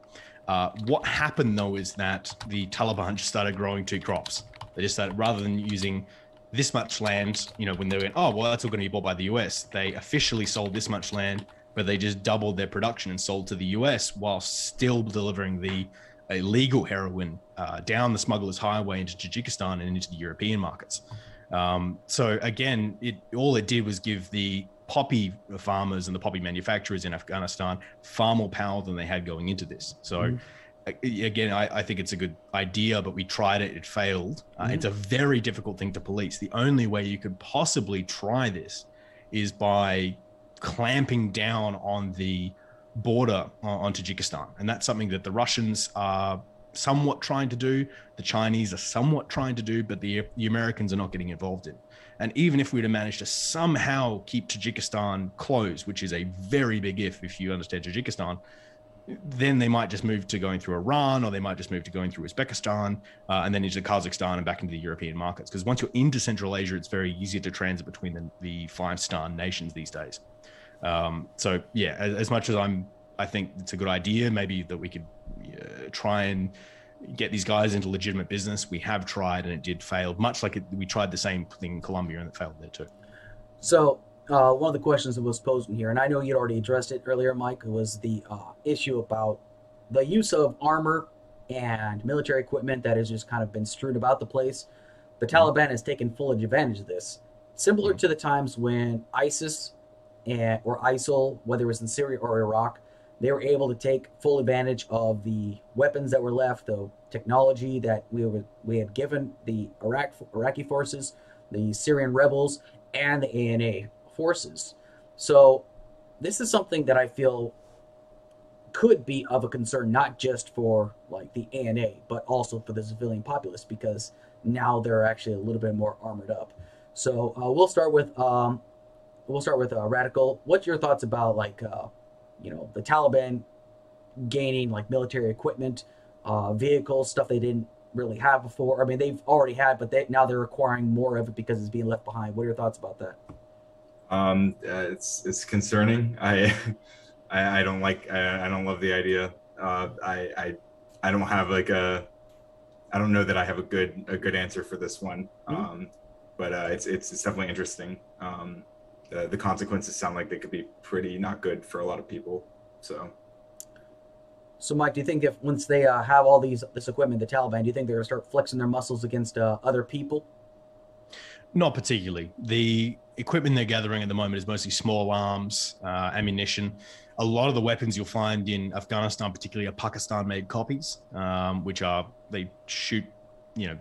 Uh, what happened though is that the Taliban just started growing two crops. They just started, rather than using this much land, you know, when they went, oh, well, that's all going to be bought by the U S, they officially sold this much land, but they just doubled their production and sold to the U S while still delivering the illegal heroin uh, down the smuggler's highway into Tajikistan and into the European markets. Um, so again, it all it did was give the poppy farmers and the poppy manufacturers in Afghanistan far more power than they had going into this. So mm. again, I, I think it's a good idea, but we tried it, it failed. Uh, mm. It's a very difficult thing to police. The only way you could possibly try this is by clamping down on the border uh, on Tajikistan. And that's something that the Russians are somewhat trying to do, the Chinese are somewhat trying to do, but the, the Americans are not getting involved in. And even if we had managed to somehow keep Tajikistan closed, which is a very big if, if you understand Tajikistan, then they might just move to going through Iran, or they might just move to going through Uzbekistan, uh, and then into Kazakhstan and back into the European markets. Because once you're into Central Asia, it's very easy to transit between the, the five-star nations these days. Um, so yeah, as, as much as I'm, I think it's a good idea, maybe that we could uh, try and get these guys into legitimate business. We have tried and it did fail, much like it, we tried the same thing in Colombia and it failed there too. So uh, one of the questions that was posed in here, and I know you'd already addressed it earlier, Mike, was the uh, issue about the use of armor and military equipment that has just kind of been strewn about the place. The Taliban mm-hmm. has taken full advantage of this, similar mm-hmm. to the times when ISIS and, or ISIL, whether it was in Syria or Iraq, they were able to take full advantage of the weapons that were left, the technology that we were, we had given the Iraq, Iraqi forces, the Syrian rebels, and the A N A forces. So this is something that I feel could be of a concern, not just for like the A N A, but also for the civilian populace, because now they're actually a little bit more armored up. So uh, we'll start with um, we'll start with uh, Radical. What's your thoughts about like? Uh, you know, the Taliban gaining like military equipment, uh, vehicles, stuff they didn't really have before. I mean, they've already had, but they, now they're acquiring more of it because it's being left behind. What are your thoughts about that? Um, uh, it's it's concerning. I, I I don't like. I, I don't love the idea. Uh, I I I don't have like a. I don't know that I have a good a good answer for this one. Mm-hmm. Um, but uh, it's, it's it's definitely interesting. Um. The, the consequences sound like they could be pretty not good for a lot of people. So, so Mike, do you think if once they uh, have all these this equipment, the Taliban, do you think they're going to start flexing their muscles against uh, other people? Not particularly. The equipment they're gathering at the moment is mostly small arms, uh, ammunition. A lot of the weapons you'll find in Afghanistan, particularly, are Pakistan-made copies, um, which are they shoot. You know,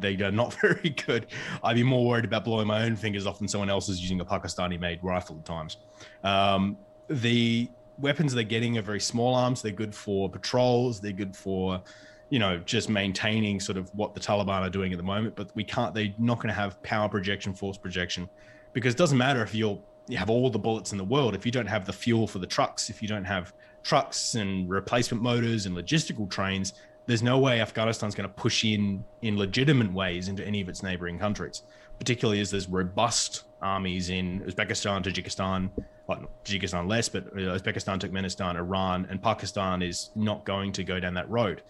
they are not very good. I'd be more worried about blowing my own fingers off than someone else is using a Pakistani-made rifle at times. Um, the weapons they're getting are very small arms. They're good for patrols. They're good for, you know, just maintaining sort of what the Taliban are doing at the moment. But we can't, they're not going to have power projection, force projection, because it doesn't matter if you're, you have all the bullets in the world. If you don't have the fuel for the trucks, if you don't have trucks and replacement motors and logistical trains, there's no way Afghanistan's going to push in in legitimate ways into any of its neighboring countries, particularly as there's robust armies in Uzbekistan, Tajikistan, well, Tajikistan less, but Uzbekistan, Turkmenistan, Iran, and Pakistan is not going to go down that road.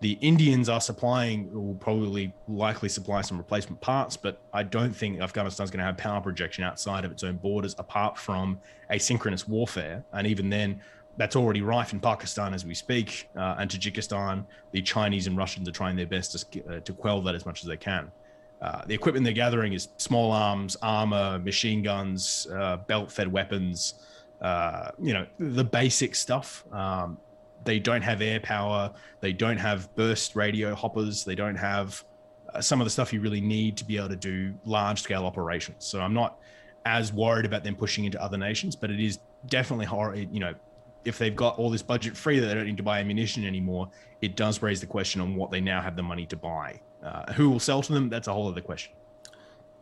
The Indians are supplying, will probably likely supply some replacement parts, but I don't think Afghanistan's going to have power projection outside of its own borders, apart from asynchronous warfare. And even then, that's already rife in Pakistan as we speak, uh, and Tajikistan, the Chinese and Russians are trying their best to, uh, to quell that as much as they can. Uh, the equipment they're gathering is small arms, armor, machine guns, uh, belt-fed weapons, uh, you know, the basic stuff. Um, they don't have air power. They don't have burst radio hoppers. They don't have uh, some of the stuff you really need to be able to do large-scale operations. So I'm not as worried about them pushing into other nations, but it is definitely hard, you know, if they've got all this budget free that they don't need to buy ammunition anymore, it does raise the question on what they now have the money to buy. Uh, who will sell to them? That's a whole other question.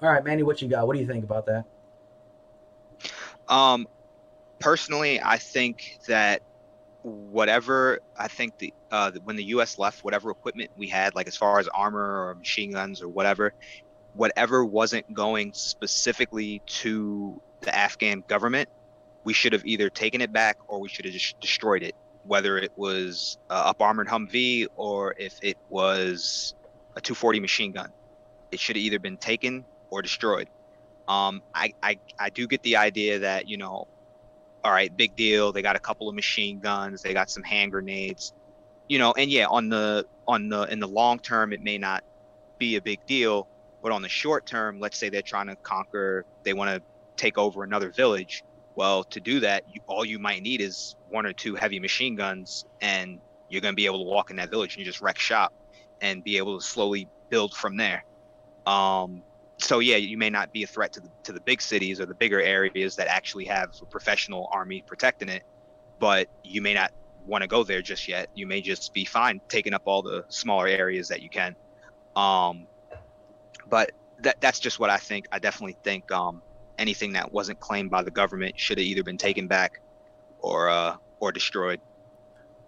All right, Manny, what you got? What do you think about that? Um, personally, I think that whatever, I think the, uh, when the U S left, whatever equipment we had, like as far as armor or machine guns or whatever, whatever wasn't going specifically to the Afghan government, we should have either taken it back or we should have just destroyed it, whether it was uh, up armored Humvee or if it was a two forty machine gun. It should have either been taken or destroyed. Um, I, I, I do get the idea that, you know, all right, big deal. They got a couple of machine guns. They got some hand grenades, you know, and yeah, on the, on the, in the long term, it may not be a big deal, but on the short term, let's say they're trying to conquer, they want to take over another village. Well, to do that, you, all you might need is one or two heavy machine guns, and you're going to be able to walk in that village and you just wreck shop and be able to slowly build from there. Um, so, yeah, you may not be a threat to the, to the big cities or the bigger areas that actually have a professional army protecting it, but you may not want to go there just yet. You may just be fine taking up all the smaller areas that you can. Um, but that that's just what I think. I definitely think um, anything that wasn't claimed by the government should have either been taken back or uh, or destroyed.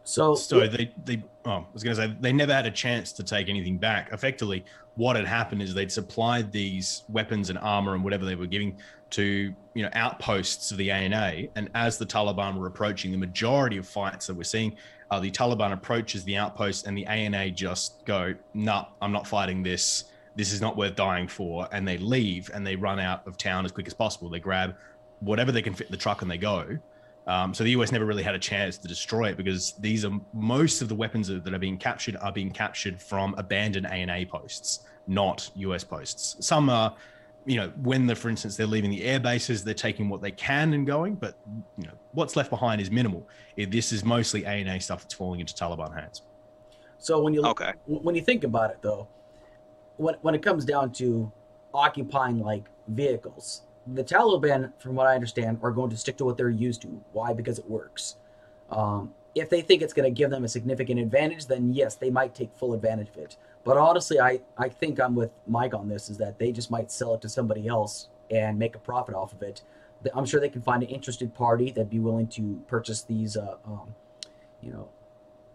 So, so they, they oh, I was going to say, they never had a chance to take anything back. Effectively, what had happened is they'd supplied these weapons and armor and whatever they were giving to, you know, outposts of the A N A. And as the Taliban were approaching, the majority of fights that we're seeing are the Taliban approaches the outpost and the A N A just go, nah, I'm not fighting this. This is not worth dying for. And they leave and they run out of town as quick as possible. They grab whatever they can fit in the truck and they go. Um, so the U S never really had a chance to destroy it because these are most of the weapons that are being captured are being captured from abandoned A N A posts, not U S posts. Some are, you know, when they're, for instance, they're leaving the air bases, they're taking what they can and going, but you know, what's left behind is minimal. It, this is mostly A N A stuff that's falling into Taliban hands. So when you look, okay. when you think about it though, when when it comes down to occupying like vehicles, the Taliban, from what I understand, are going to stick to what they're used to. Why? Because it works. Um, if they think it's going to give them a significant advantage, then yes, they might take full advantage of it. But honestly, I, I think I'm with Mike on this, is that they just might sell it to somebody else and make a profit off of it. I'm sure they can find an interested party that'd be willing to purchase these, uh, um, you know,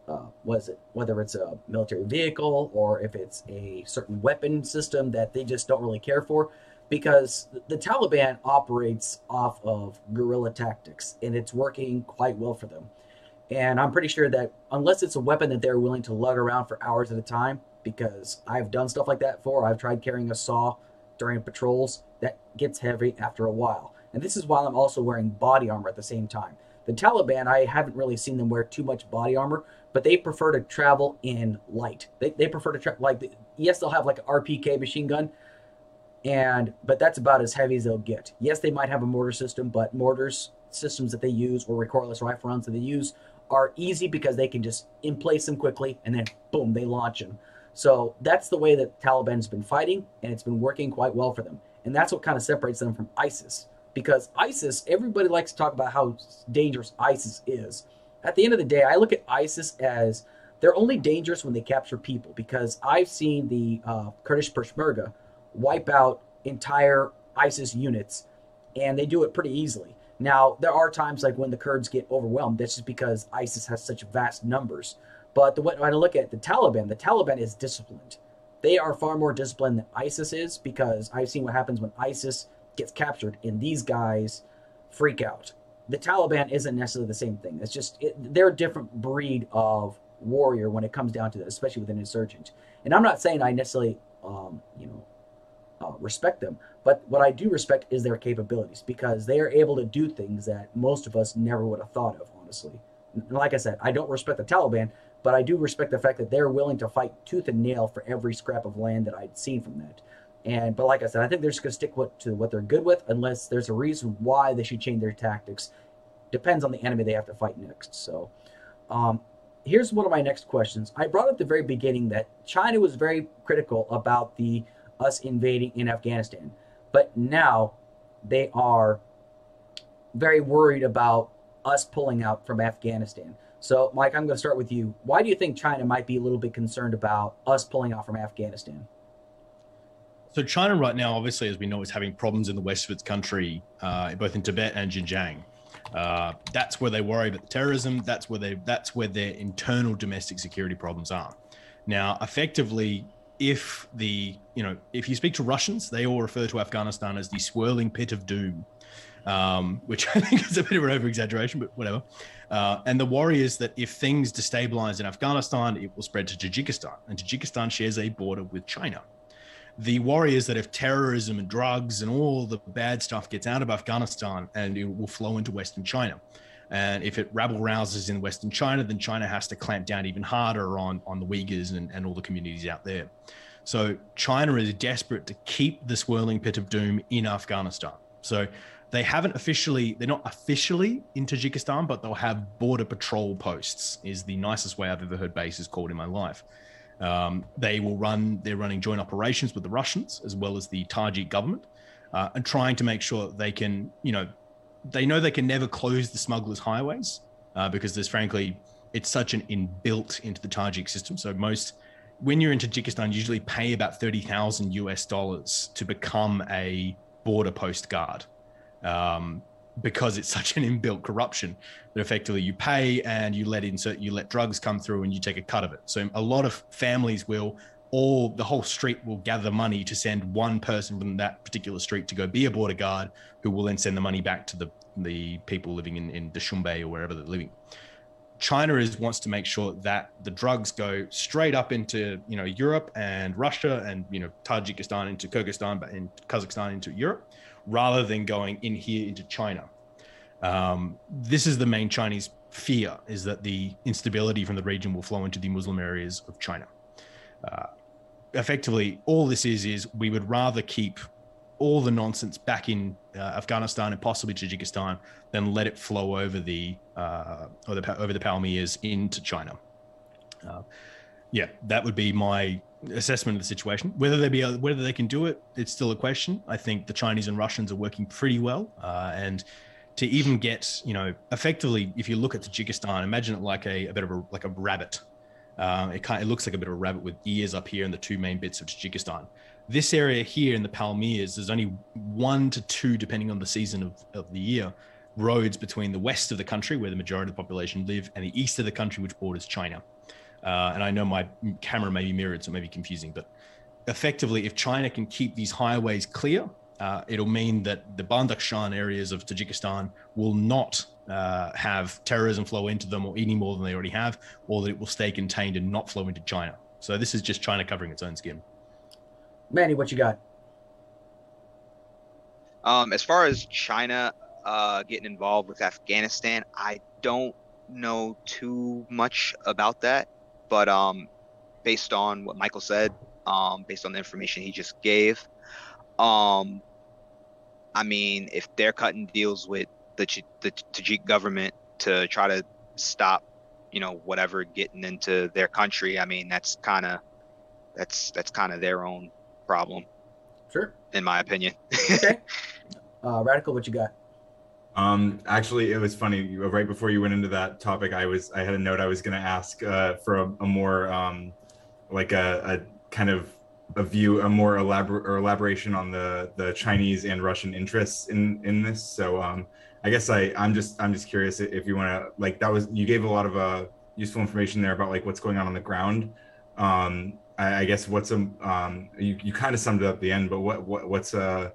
uh, what is it? Whether it's a military vehicle or if it's a certain weapon system that they just don't really care for. Because the Taliban operates off of guerrilla tactics, and it's working quite well for them. And I'm pretty sure that unless it's a weapon that they're willing to lug around for hours at a time, because I've done stuff like that before. I've tried carrying a saw during patrols. That gets heavy after a while. And this is while I'm also wearing body armor at the same time. The Taliban, I haven't really seen them wear too much body armor, but they prefer to travel in light. They, they prefer to travel, like, yes, they'll have like an R P K machine gun, And but that's about as heavy as they'll get. Yes, they might have a mortar system, but mortars systems that they use or recoilless rifle rounds that they use are easy because they can just in place them quickly and then boom, they launch them. So that's the way that Taliban's been fighting, and it's been working quite well for them. And that's what kind of separates them from ISIS, because ISIS, everybody likes to talk about how dangerous ISIS is. At the end of the day, I look at ISIS as they're only dangerous when they capture people, because I've seen the uh, Kurdish Peshmerga wipe out entire ISIS units, and they do it pretty easily. Now, there are times like when the Kurds get overwhelmed, that's just because ISIS has such vast numbers. But the way I look at the Taliban, the Taliban is disciplined. They are far more disciplined than ISIS is, because I've seen what happens when ISIS gets captured and these guys freak out. The Taliban isn't necessarily the same thing. It's just, it, they're a different breed of warrior when it comes down to that, especially with an insurgent. And I'm not saying I necessarily, um, you know, Uh, respect them, but what I do respect is their capabilities, because they are able to do things that most of us never would have thought of, honestly. And like I said, I don't respect the Taliban, but I do respect the fact that they're willing to fight tooth and nail for every scrap of land that I'd seen from that. And but like I said, I think they're just going to stick what, to what they're good with, unless there's a reason why they should change their tactics. Depends on the enemy they have to fight next. So um, here's one of my next questions. I brought up at the very beginning that China was very critical about the us invading in Afghanistan, but now they are very worried about us pulling out from Afghanistan. So, Mike, I'm going to start with you. Why do you think China might be a little bit concerned about us pulling out from Afghanistan? So China right now, obviously, as we know, is having problems in the west of its country, uh, both in Tibet and Xinjiang. Uh, that's where they worry about the terrorism. That's where they that's where their internal domestic security problems are. Now, effectively, if the you know if you speak to Russians, they all refer to Afghanistan as the swirling pit of doom, um, which I think is a bit of an over-exaggeration, but whatever. Uh, and the worry is that if things destabilize in Afghanistan, it will spread to Tajikistan, and Tajikistan shares a border with China. The worry is that if terrorism and drugs and all the bad stuff gets out of Afghanistan, and it will flow into Western China. And if it rabble rouses in Western China, then China has to clamp down even harder on, on the Uyghurs and, and all the communities out there. So China is desperate to keep the swirling pit of doom in Afghanistan. So they haven't officially, they're not officially in Tajikistan, but they'll have border patrol posts, is the nicest way I've ever heard bases called in my life. Um, they will run, they're running joint operations with the Russians as well as the Tajik government, uh, and trying to make sure that they can, you know, they know they can never close the smugglers' highways, uh, because there's frankly, it's such an inbuilt into the Tajik system. So most, when you're in Tajikistan, you usually pay about thirty thousand US dollars to become a border post guard, um, because it's such an inbuilt corruption that effectively you pay and you let insert, you let drugs come through and you take a cut of it. So a lot of families will, all the whole street will gather money to send one person from that particular street to go be a border guard, who will then send the money back to the, the people living in, in Dushanbe or wherever they're living. China is wants to make sure that the drugs go straight up into, you know, Europe and Russia and, you know, Tajikistan into Kyrgyzstan, but in Kazakhstan into Europe, rather than going in here into China. Um, this is the main Chinese fear, is that the instability from the region will flow into the Muslim areas of China. Uh, effectively, all this is, is we would rather keep all the nonsense back in uh, Afghanistan and possibly Tajikistan than let it flow over the, uh, over the, over the Palmirs into China. Uh, yeah, that would be my assessment of the situation. Whether they be whether they can do it, it's still a question. I think the Chinese and Russians are working pretty well, uh, and to even get, you know, effectively, if you look at Tajikistan, imagine it like a, a bit of a like a rabbit. Um, it kind of, it looks like a bit of a rabbit with ears up here and the two main bits of Tajikistan. This area here in the Palmirs, there's only one to two, depending on the season of, of the year, roads between the west of the country, where the majority of the population live, and the east of the country, which borders China. Uh, and I know my camera may be mirrored, so it may be confusing, but effectively, if China can keep these highways clear, uh, it'll mean that the Bandakhshan areas of Tajikistan will not uh, have terrorism flow into them, or any more than they already have, or that it will stay contained and not flow into China. So this is just China covering its own skin. Manny, what you got? Um, as far as China uh, getting involved with Afghanistan, I don't know too much about that. But um, based on what Michael said, um, based on the information he just gave, um, I mean, if they're cutting deals with the, the Tajik government to try to stop, you know, whatever getting into their country, I mean, that's kind of that's that's kind of their own problem. Sure. In my opinion. Okay. Uh, Radical, what you got? Um, actually, it was funny, right before you went into that topic, I was, I had a note I was going to ask, uh, for a, a more, um, like a, a kind of a view, a more elaborate or elaboration on the, the Chinese and Russian interests in, in this. So, um, I guess I, I'm just, I'm just curious if you want to, like, that was, you gave a lot of, uh, useful information there about like what's going on on the ground. Um, I, I guess what's, a, um, you, you kind of summed it up at the end, but what, what, what's, uh,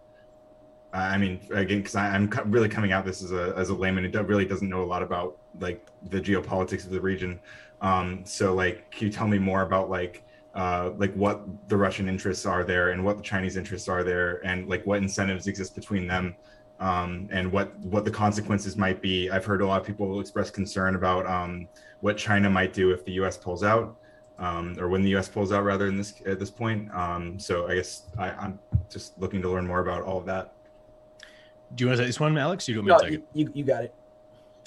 I mean, again, because I'm really coming out this as a as a layman who really doesn't know a lot about like the geopolitics of the region. Um, so, like, can you tell me more about like uh, like what the Russian interests are there and what the Chinese interests are there, and like what incentives exist between them, um, and what what the consequences might be? I've heard a lot of people express concern about um, what China might do if the U S pulls out. um, or when the U S pulls out, rather, in this at this point. Um, so I guess I, I'm just looking to learn more about all of that. Do you want to take this one, Alex? You do want me to take it? You, you got it.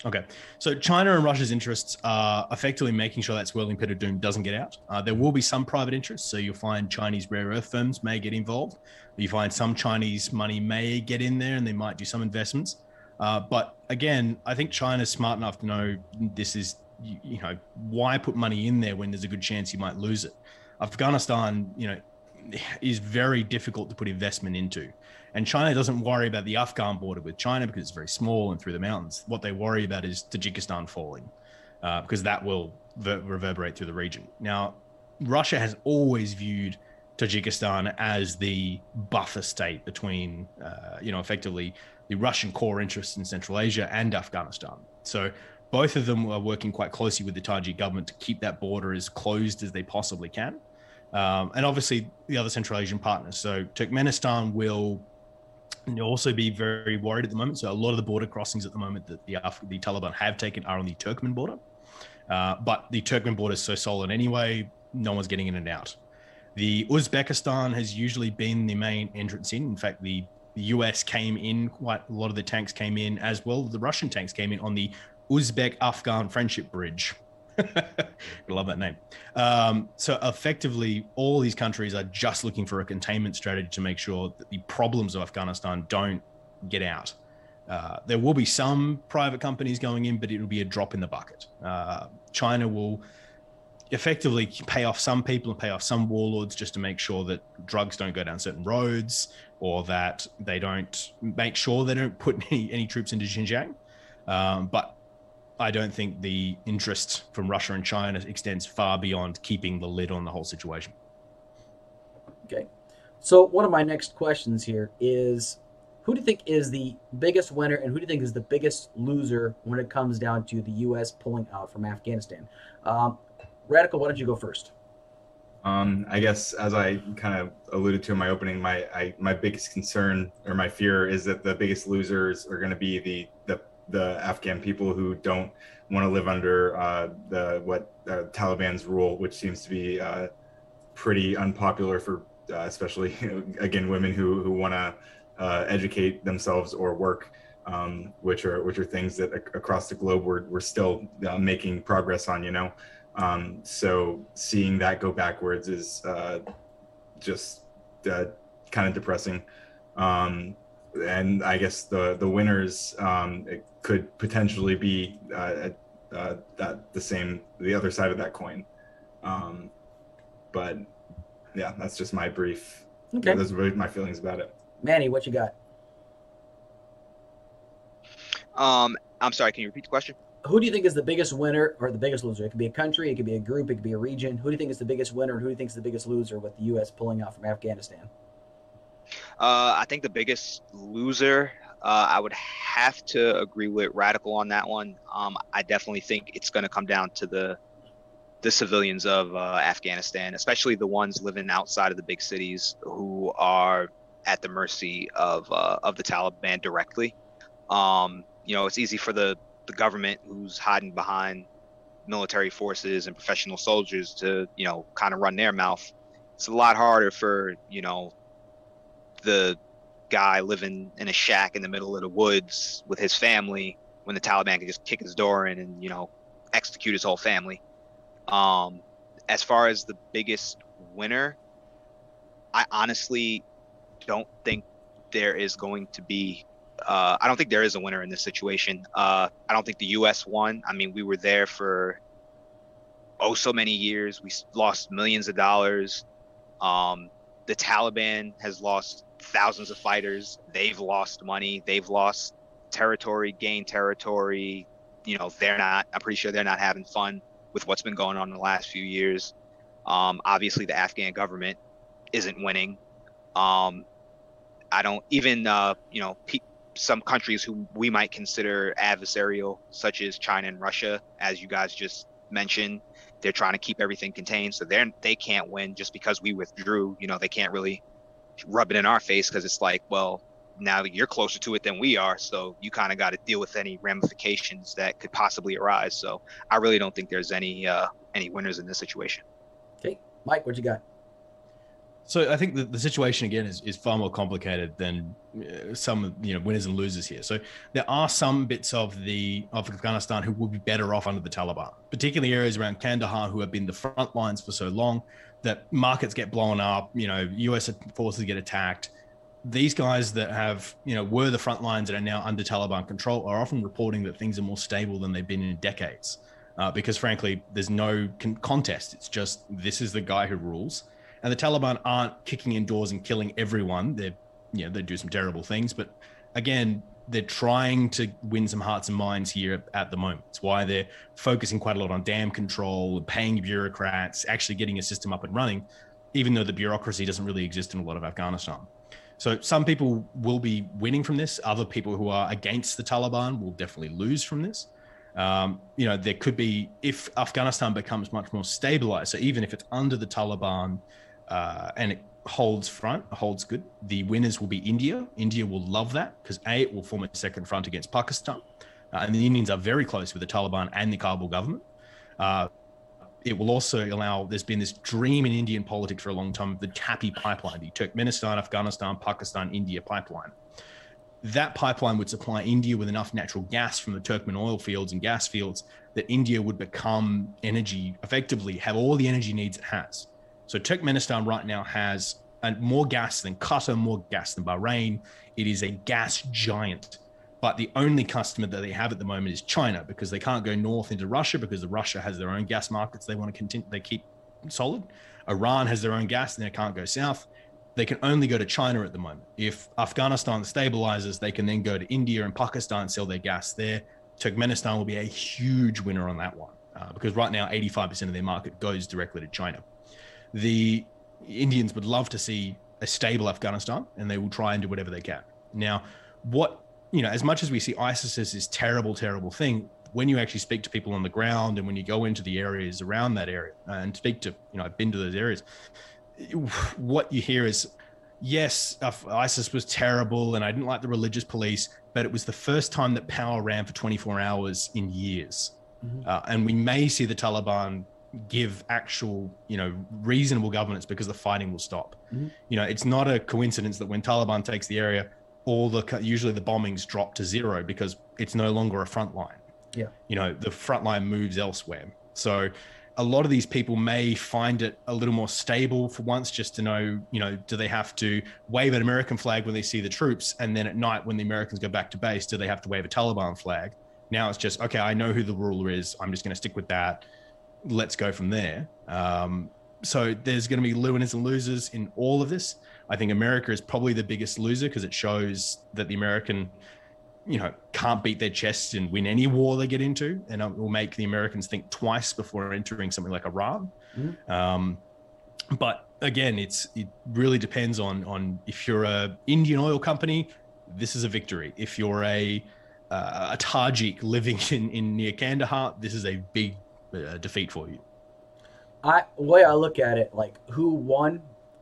Okay. So China and Russia's interests are effectively making sure that swirling pit of doom doesn't get out. Uh, there will be some private interests. So you'll find Chinese rare earth firms may get involved. You find some Chinese money may get in there and they might do some investments. Uh, but again, I think China's smart enough to know this is, you, you know, why put money in there when there's a good chance you might lose it? Afghanistan, you know, is very difficult to put investment into. And China doesn't worry about the Afghan border with China because it's very small and through the mountains. What they worry about is Tajikistan falling uh, because that will ver- reverberate through the region. Now, Russia has always viewed Tajikistan as the buffer state between, uh, you know, effectively the Russian core interests in Central Asia and Afghanistan. So both of them are working quite closely with the Tajik government to keep that border as closed as they possibly can. Um, and obviously the other Central Asian partners. So Turkmenistan will also be very worried at the moment. So a lot of the border crossings at the moment that the, Af- the Taliban have taken are on the Turkmen border. Uh, but the Turkmen border is so solid anyway, no one's getting in and out. The Uzbekistan has usually been the main entrance in. In fact, the, the U S came in, quite a lot of the tanks came in as well. The Russian tanks came in on the Uzbek-Afghan friendship bridge. I love that name. Um, so effectively, all these countries are just looking for a containment strategy to make sure that the problems of Afghanistan don't get out. Uh, there will be some private companies going in, but it will be a drop in the bucket. Uh, China will effectively pay off some people and pay off some warlords just to make sure that drugs don't go down certain roads, or that they don't make sure they don't put any, any troops into Xinjiang. Um, but I don't think the interest from Russia and China extends far beyond keeping the lid on the whole situation. Okay. So one of my next questions here is, who do you think is the biggest winner and who do you think is the biggest loser when it comes down to the U S pulling out from Afghanistan? Um, Radical, why don't you go first? Um, I guess, as I kind of alluded to in my opening, my I, my biggest concern or my fear is that the biggest losers are going to be the, the the Afghan people who don't want to live under uh, the what uh, Taliban's rule, which seems to be uh, pretty unpopular for uh, especially, you know, again, women who who want to uh, educate themselves or work, um, which are which are things that ac- across the globe we're we're still uh, making progress on, you know. Um, so seeing that go backwards is uh, just uh, kind of depressing. Um, and I guess the the winners um, it could potentially be uh, uh, that the same the other side of that coin. Um, but yeah, that's just my brief. Okay, yeah, those are my feelings about it. Manny, what you got? Um, I'm sorry. Can you repeat the question? Who do you think is the biggest winner or the biggest loser? It could be a country, it could be a group, it could be a region. Who do you think is the biggest winner and who do you think is the biggest loser with the U S pulling out from Afghanistan? Uh, I think the biggest loser, uh, I would have to agree with Radical on that one. Um, I definitely think it's going to come down to the the civilians of uh, Afghanistan, especially the ones living outside of the big cities who are at the mercy of uh, of the Taliban directly. Um, you know, it's easy for the the government who's hiding behind military forces and professional soldiers to, you know, kind of run their mouth. It's a lot harder for, you know, the guy living in a shack in the middle of the woods with his family when the Taliban can just kick his door in and, you know, execute his whole family. Um, as far as the biggest winner, I honestly don't think there is going to be Uh, I don't think there is a winner in this situation. Uh, I don't think the U S won. I mean, we were there for oh so many years. We lost millions of dollars. Um, the Taliban has lost thousands of fighters. They've lost money. They've lost territory, gained territory. You know, they're not, I'm pretty sure they're not having fun with what's been going on in the last few years. Um, obviously, the Afghan government isn't winning. Um, I don't even, uh, you know, pe- some countries who we might consider adversarial, such as China and Russia, as you guys just mentioned, they're trying to keep everything contained. So they're, they can't win just because we withdrew, you know, they can't really rub it in our face. Cause it's like, well, now you're closer to it than we are. So you kind of got to deal with any ramifications that could possibly arise. So I really don't think there's any, uh, any winners in this situation. Mike, what you got? So I think the, the situation, again, is, is far more complicated than some, you know, winners and losers here. So there are some bits of the of Afghanistan who would be better off under the Taliban, particularly areas around Kandahar, who have been the front lines for so long that markets get blown up, you know, U S forces get attacked. These guys that have, you know, were the front lines that are now under Taliban control are often reporting that things are more stable than they've been in decades, uh, because, frankly, there's no con- contest. It's just, this is the guy who rules. And the Taliban aren't kicking in doors and killing everyone. They, you know, they do some terrible things, but again, they're trying to win some hearts and minds here at the moment. It's why they're focusing quite a lot on dam control, paying bureaucrats, actually getting a system up and running, even though the bureaucracy doesn't really exist in a lot of Afghanistan. So some people will be winning from this. Other people who are against the Taliban will definitely lose from this. Um, you know, there could be, if Afghanistan becomes much more stabilized, so even if it's under the Taliban, Uh, and it holds front, holds good, the winners will be India. India will love that because A, it will form a second front against Pakistan. Uh, and the Indians are very close with the Taliban and the Kabul government. Uh, it will also allow, there's been this dream in Indian politics for a long time, the TAPI pipeline, the Turkmenistan, Afghanistan, Pakistan, India pipeline. That pipeline would supply India with enough natural gas from the Turkmen oil fields and gas fields that India would become energy, effectively have all the energy needs it has. So Turkmenistan right now has more gas than Qatar, more gas than Bahrain. It is a gas giant, but the only customer that they have at the moment is China, because they can't go north into Russia because Russia has their own gas markets. They want to continue, they keep solid. Iran has their own gas and they can't go south. They can only go to China at the moment. If Afghanistan stabilizes, they can then go to India and Pakistan and sell their gas there. Turkmenistan will be a huge winner on that one, uh, because right now eighty-five percent of their market goes directly to China. The Indians would love to see a stable Afghanistan, and they will try and do whatever they can. Now, what, you know, as much as we see ISIS as this terrible, terrible thing, when you actually speak to people on the ground and when you go into the areas around that area and speak to, you know, I've been to those areas, what you hear is, yes, ISIS was terrible and I didn't like the religious police, but it was the first time that power ran for twenty-four hours in years. Mm-hmm. Uh, and we may see the Taliban give actual, you know, reasonable governance because the fighting will stop. Mm-hmm. You know, it's not a coincidence that when Taliban takes the area, all the, usually the bombings drop to zero because it's no longer a front line. Yeah. You know, the front line moves elsewhere. So a lot of these people may find it a little more stable for once, just to know, you know, do they have to wave an American flag when they see the troops? And then at night when the Americans go back to base, do they have to wave a Taliban flag? Now it's just, okay, I know who the ruler is. I'm just going to stick with that. Let's go from there. Um, so there's going to be winners and losers in all of this. I think America is probably the biggest loser because it shows that the American, you know, can't beat their chests and win any war they get into. And it will make the Americans think twice before entering something like Iran. Mm-hmm. Um, but again, it's it really depends on, on if you're a Indian oil company, this is a victory. If you're a, uh, a Tajik living in, in near Kandahar, this is a big A defeat for you. I the way I look at it, like who won,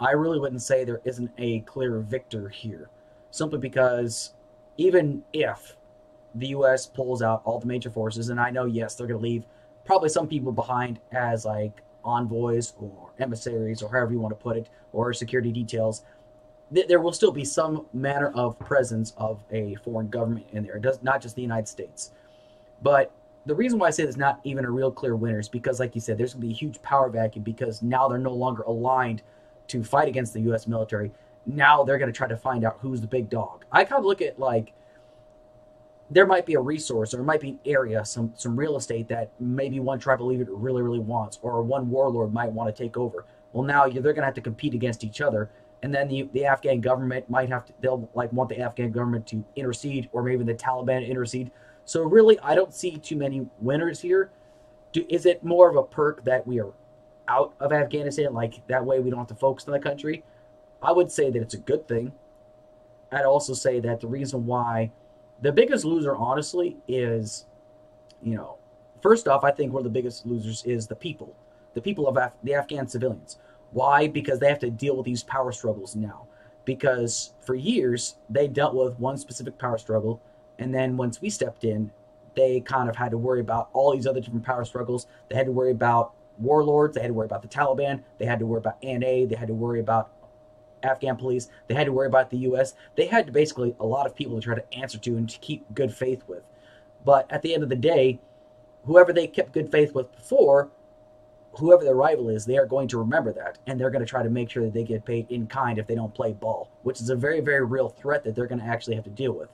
I really wouldn't say there isn't a clear victor here, simply because even if the U S pulls out all the major forces, and I know, yes, they're going to leave probably some people behind as like envoys or emissaries or however you want to put it, or security details, th- there will still be some manner of presence of a foreign government in there. It does not just the United States, but the reason why I say there's not even a real clear winner is because, like you said, there's going to be a huge power vacuum because now they're no longer aligned to fight against the U S military. Now they're going to try to find out who's the big dog. I kind of look at, like, there might be a resource or it might be an area, some, some real estate that maybe one tribal leader really, really wants, or one warlord might want to take over. Well, now you're, they're going to have to compete against each other. And then the, the Afghan government might have to, they'll like want the Afghan government to intercede, or maybe the Taliban intercede. So really, I don't see too many winners here. Do, is it more of a perk that we are out of Afghanistan, like that way we don't have to focus on the country? I would say that it's a good thing. I'd also say that the reason why the biggest loser, honestly, is, you know, first off, I think one of the biggest losers is the people, the people of Af- the Afghan civilians. Why? Because they have to deal with these power struggles now. Because for years, they dealt with one specific power struggle. And then once we stepped in, they kind of had to worry about all these other different power struggles. They had to worry about warlords. They had to worry about the Taliban. They had to worry about N A. They had to worry about Afghan police. They had to worry about the U S. They had to basically a lot of people to try to answer to and to keep good faith with. But at the end of the day, whoever they kept good faith with before, whoever their rival is, they are going to remember that, and they're going to try to make sure that they get paid in kind if they don't play ball, which is a very, very real threat that they're going to actually have to deal with.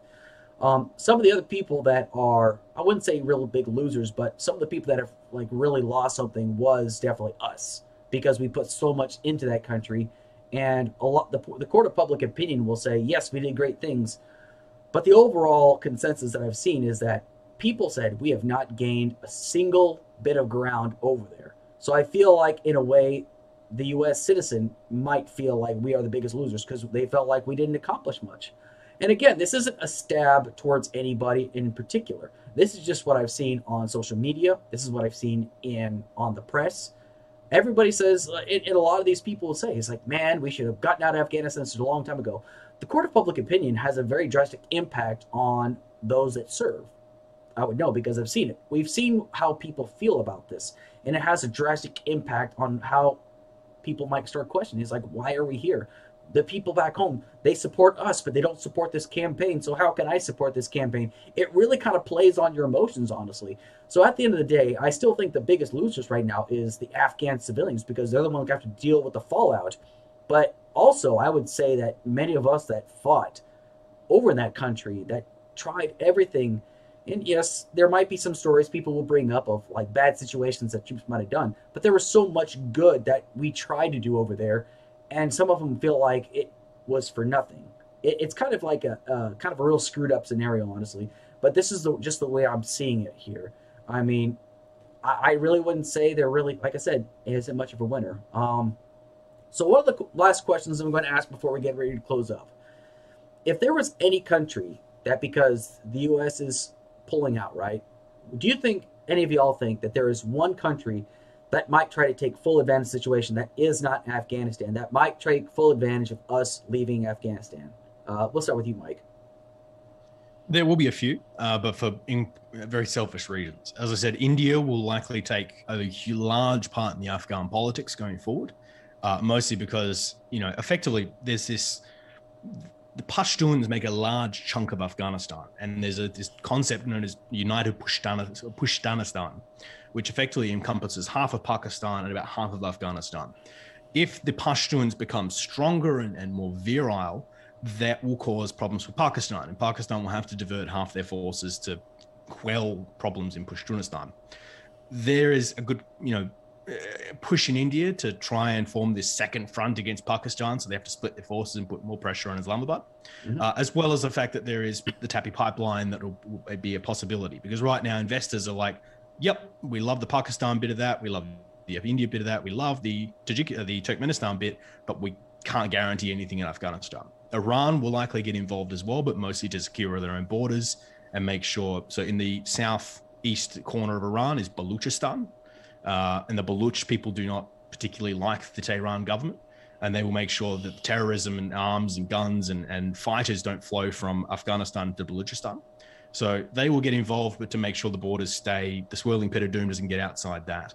Um, some of the other people that are, I wouldn't say real big losers, but some of the people that have like really lost something was definitely us, because we put so much into that country. And a lot, the, the court of public opinion will say, yes, we did great things. But the overall consensus that I've seen is that people said we have not gained a single bit of ground over there. So I feel like, in a way, the U S citizen might feel like we are the biggest losers because they felt like we didn't accomplish much. And again, this isn't a stab towards anybody in particular. This is just what I've seen on social media. This is what I've seen in on the press. Everybody says, and a lot of these people say, it's like, man, we should have gotten out of Afghanistan a long time ago. The court of public opinion has a very drastic impact on those that serve. I would know because I've seen it. We've seen how people feel about this, and it has a drastic impact on how people might start questioning. It's like, why are we here? The people back home, they support us, but they don't support this campaign. So how can I support this campaign? It really kind of plays on your emotions, honestly. So at the end of the day, I still think the biggest losers right now is the Afghan civilians, because they're the ones who have to deal with the fallout. But also, I would say that many of us that fought over in that country, that tried everything. And yes, there might be some stories people will bring up of like bad situations that troops might have done, but there was so much good that we tried to do over there, and some of them feel like it was for nothing. It, it's kind of like a uh, kind of a real screwed up scenario, honestly. But this is the, just the way I'm seeing it here. I mean, I, I really wouldn't say they're really, like I said, it isn't much of a winner. Um, so one of the last questions I'm going to ask before we get ready to close up: if there was any country that, because the U S is pulling out, right? Do you think, any of y'all think, that there is one country that might try to take full advantage of the situation that is not Afghanistan, that might take full advantage of us leaving Afghanistan? Uh, we'll start with you, Mike. There will be a few, uh, but for in very selfish reasons. As I said, India will likely take a large part in the Afghan politics going forward, uh, mostly because, you know, effectively there's this... The Pashtuns make a large chunk of Afghanistan, and there's a, this concept known as United Pashtunistan, which effectively encompasses half of Pakistan and about half of Afghanistan. If the Pashtuns become stronger and, and more virile, that will cause problems for Pakistan, and Pakistan will have to divert half their forces to quell problems in Pashtunistan. There is a good, you know, push in India to try and form this second front against Pakistan, so they have to split their forces and put more pressure on Islamabad, mm-hmm. uh, as well as the fact that there is the TAPI pipeline that will be a possibility, because right now investors are like, yep, we love the Pakistan bit of that, we love the India bit of that, we love the Tajik, uh, the Turkmenistan bit, but we can't guarantee anything in Afghanistan. Iran will likely get involved as well, but mostly to secure their own borders and make sure, so in the southeast corner of Iran is Balochistan, Uh, and the Baloch people do not particularly like the Tehran government, and they will make sure that terrorism and arms and guns and, and fighters don't flow from Afghanistan to Balochistan. So they will get involved, but to make sure the borders stay, the swirling pit of doom doesn't get outside that.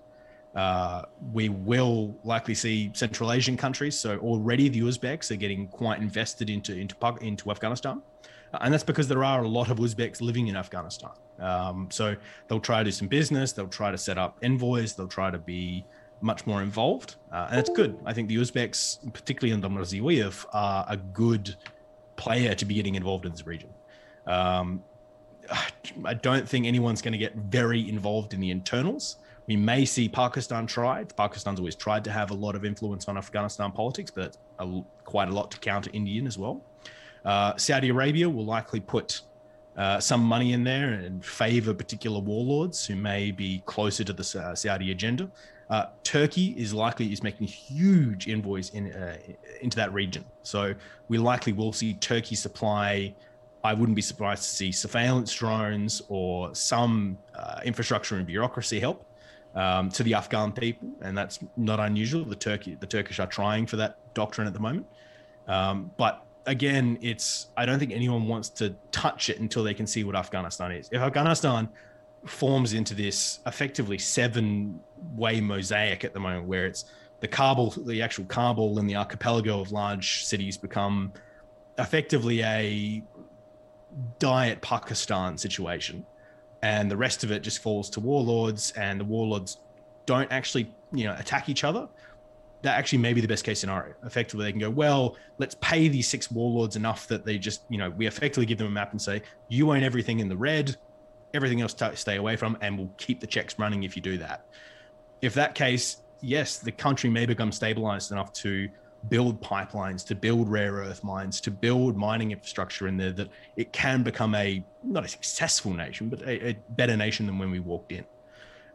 Uh, we will likely see Central Asian countries. So already the Uzbeks are getting quite invested into, into, into Afghanistan. And that's because there are a lot of Uzbeks living in Afghanistan. Um, so they'll try to do some business. They'll try to set up envoys. They'll try to be much more involved. Uh, and that's good. I think the Uzbeks, particularly under Mirziyoyev, are a good player to be getting involved in this region. Um, I don't think anyone's going to get very involved in the internals. We may see Pakistan try. Pakistan's always tried to have a lot of influence on Afghanistan politics, but a, quite a lot to counter Indian as well. Uh, Saudi Arabia will likely put uh, some money in there and favor particular warlords who may be closer to the uh, Saudi agenda. Uh, Turkey is likely is making huge invoice in, uh, into that region. So we likely will see Turkey supply, I wouldn't be surprised to see surveillance drones or some uh, infrastructure and bureaucracy help um, to the Afghan people. And that's not unusual. The, Turkey, the Turkish are trying for that doctrine at the moment. Um, but Again, it's, I don't think anyone wants to touch it until they can see what Afghanistan is. If Afghanistan forms into this effectively seven-way mosaic at the moment, where it's the Kabul, the actual Kabul and the archipelago of large cities become effectively a diet Pakistan situation. And the rest of it just falls to warlords, and the warlords don't actually, you know, attack each other. That actually may be the best case scenario. Effectively, they can go, well, let's pay these six warlords enough that they just, you know, we effectively give them a map and say, you own everything in the red, everything else t- stay away from, and we'll keep the checks running if you do that. If that case, yes, the country may become stabilized enough to build pipelines, to build rare earth mines, to build mining infrastructure in there, that it can become a, not a successful nation, but a, a better nation than when we walked in.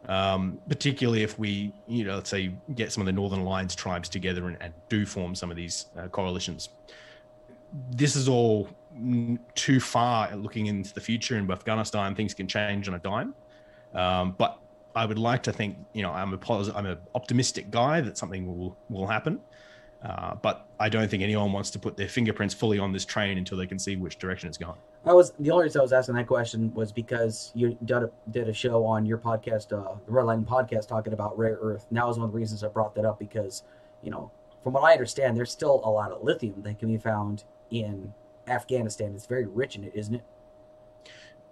Um, particularly if we, you know, let's say get some of the Northern Alliance tribes together and, and do form some of these uh, coalitions. This is all too far looking into the future, and Afghanistan, things can change on a dime. Um, but I would like to think, you know, I'm a positive, I'm an optimistic guy that something will, will happen. Uh, but I don't think anyone wants to put their fingerprints fully on this train until they can see which direction it's going. I was the only reason I was asking that question was because you did a, did a show on your podcast, uh, the Redline Podcast, talking about rare earth. And that was one of the reasons I brought that up because, you know, from what I understand, there's still a lot of lithium that can be found in Afghanistan. It's very rich in it, isn't it?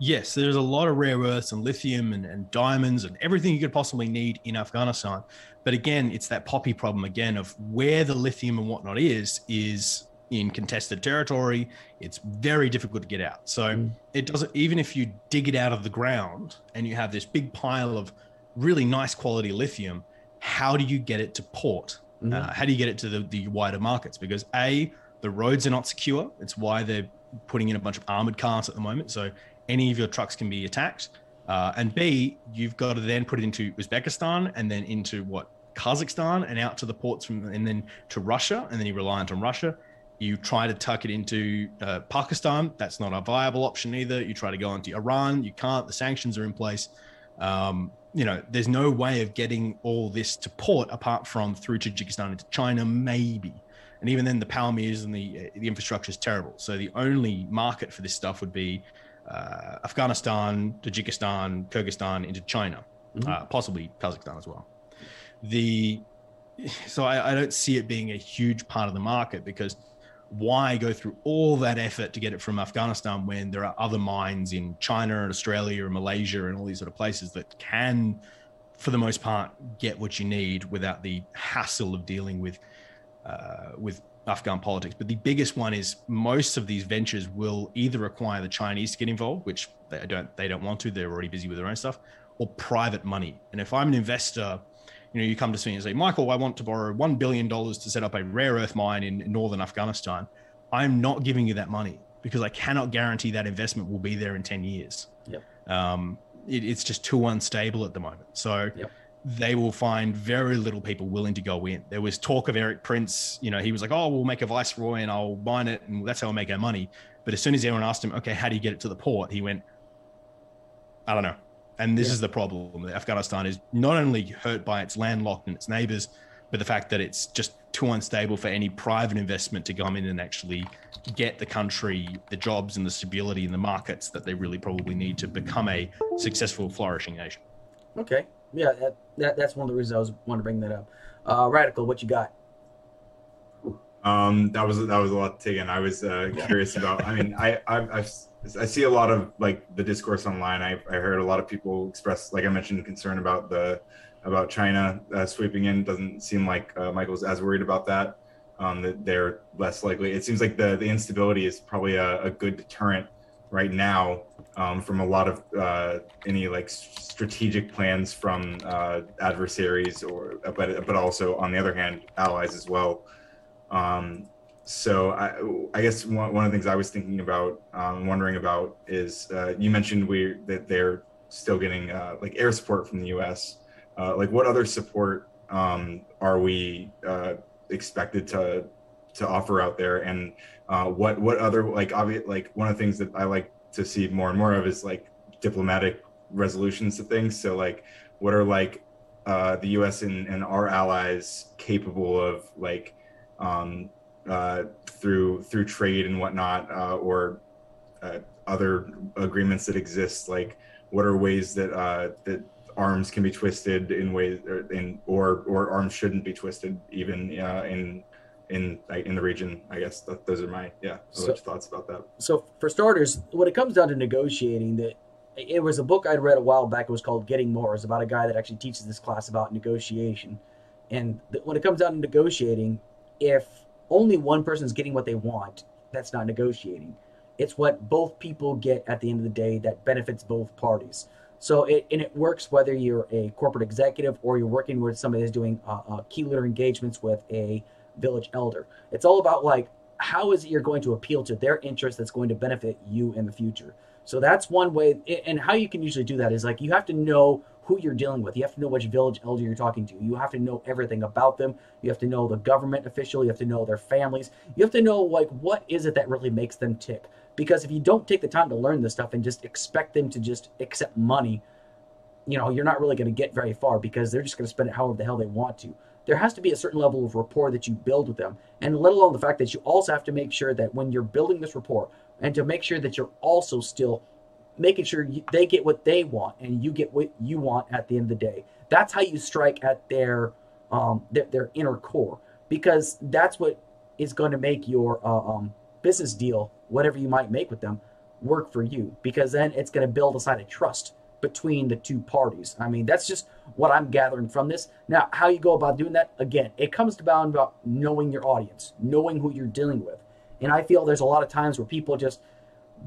Yes, there's a lot of rare earths and lithium and, and diamonds and everything you could possibly need in Afghanistan. But again, it's that poppy problem again of where the lithium and whatnot is, is in contested territory. It's very difficult to get out. So mm. it doesn't, even if you dig it out of the ground and you have this big pile of really nice quality lithium, how do you get it to port? Mm. Uh, how do you get it to the, the wider markets? Because A, the roads are not secure. It's why they're putting in a bunch of armored cars at the moment. So any of your trucks can be attacked. Uh, and B, you've got to then put it into Uzbekistan and then into what, Kazakhstan, and out to the ports from, and then to Russia, and then you're reliant on Russia. You try to tuck it into uh, Pakistan. That's not a viable option either. You try to go into Iran. You can't. The sanctions are in place. Um, you know, there's no way of getting all this to port apart from through Tajikistan into China, maybe. And even then, the power meters and the, the infrastructure is terrible. So the only market for this stuff would be Uh, Afghanistan, Tajikistan, Kyrgyzstan into China, mm-hmm. uh, possibly Kazakhstan as well. The so I, I don't see it being a huge part of the market, because why go through all that effort to get it from Afghanistan when there are other mines in China and Australia and Malaysia and all these sort of places that can, for the most part, get what you need without the hassle of dealing with uh, with. Afghan politics. But the biggest one is most of these ventures will either require the Chinese to get involved, which they don't they don't want to, they're already busy with their own stuff, or private money. And if I'm an investor, you know, you come to me and say, Michael, I want to borrow one billion dollars to set up a rare earth mine in northern Afghanistan. I'm not giving you that money because I cannot guarantee that investment will be there in ten years. Yep. Um, it, it's just too unstable at the moment. So yep. They will find very little people willing to go in. There was talk of Eric Prince, you know, he was like, oh, we'll make a viceroy and I'll mine it and that's how I'll make our money. But as soon as everyone asked him, okay, how do you get it to the port? He went, I don't know. And this yeah. is the problem. Afghanistan is not only hurt by its landlocked and its neighbors, but the fact that it's just too unstable for any private investment to come in and actually get the country, the jobs and the stability in the markets that they really probably need to become a successful, flourishing nation. Okay. Yeah, that, that that's one of the reasons I was want to bring that up. Uh, Radical, what you got? Um, that was that was a lot to take in. I was uh, curious about. I mean, I I've, I've, I see a lot of like the discourse online. I I heard a lot of people express, like I mentioned, concern about the about China uh, sweeping in. Doesn't seem like uh, Michael's as worried about that. Um, that they're less likely. It seems like the the instability is probably a, a good deterrent right now um, from a lot of uh, any like strategic plans from uh, adversaries, or but but also on the other hand allies as well. Um, so I, I guess one, one of the things I was thinking about, um, wondering about, is uh, you mentioned we that they're still getting uh, like air support from the U S. Uh, like what other support um, are we uh, expected to to offer out there, and uh, what what other like obvious like one of the things that I like to see more and more of is like diplomatic resolutions to things. So like what are like uh, the U S and, and our allies capable of like um, uh, through through trade and whatnot uh, or uh, other agreements that exist, like What are ways that uh, that arms can be twisted in ways, or, in, or or arms shouldn't be twisted, even uh, in in in the region? I guess that, those are my yeah so, thoughts about that. So for starters, when it comes down to negotiating, that it was a book I'd read a while back. It was called Getting More. It's about a guy that actually teaches this class about negotiation. And th- when it comes down to negotiating, if only one person's getting what they want, that's not negotiating. It's what both people get at the end of the day that benefits both parties. So it, and it works whether you're a corporate executive or you're working with somebody that's doing uh, uh, key leader engagements with a village elder. It's all about, like, how is it you're going to appeal to their interest that's going to benefit you in the future? So that's one way. And how you can usually do that is, like, you have to know who you're dealing with. You have to know which village elder you're talking to. You have to know everything about them. You have to know the government official. You have to know their families. You have to know, like, what is it that really makes them tick? Because if you don't take the time to learn this stuff and just expect them to just accept money, you know, you're not really going to get very far, because they're just going to spend it however the hell they want to. There has to be a certain level of rapport that you build with them. And let alone the fact that you also have to make sure that when you're building this rapport, and to make sure that you're also still making sure you, they get what they want and you get what you want at the end of the day. That's how you strike at their um, their, their inner core, because that's what is going to make your uh, um, business deal, whatever you might make with them, work for you, because then it's going to build a sign of trust between the two parties. I mean, that's just what I'm gathering from this. Now, how you go about doing that, again, it comes down about knowing your audience, knowing who you're dealing with. And I feel there's a lot of times where people just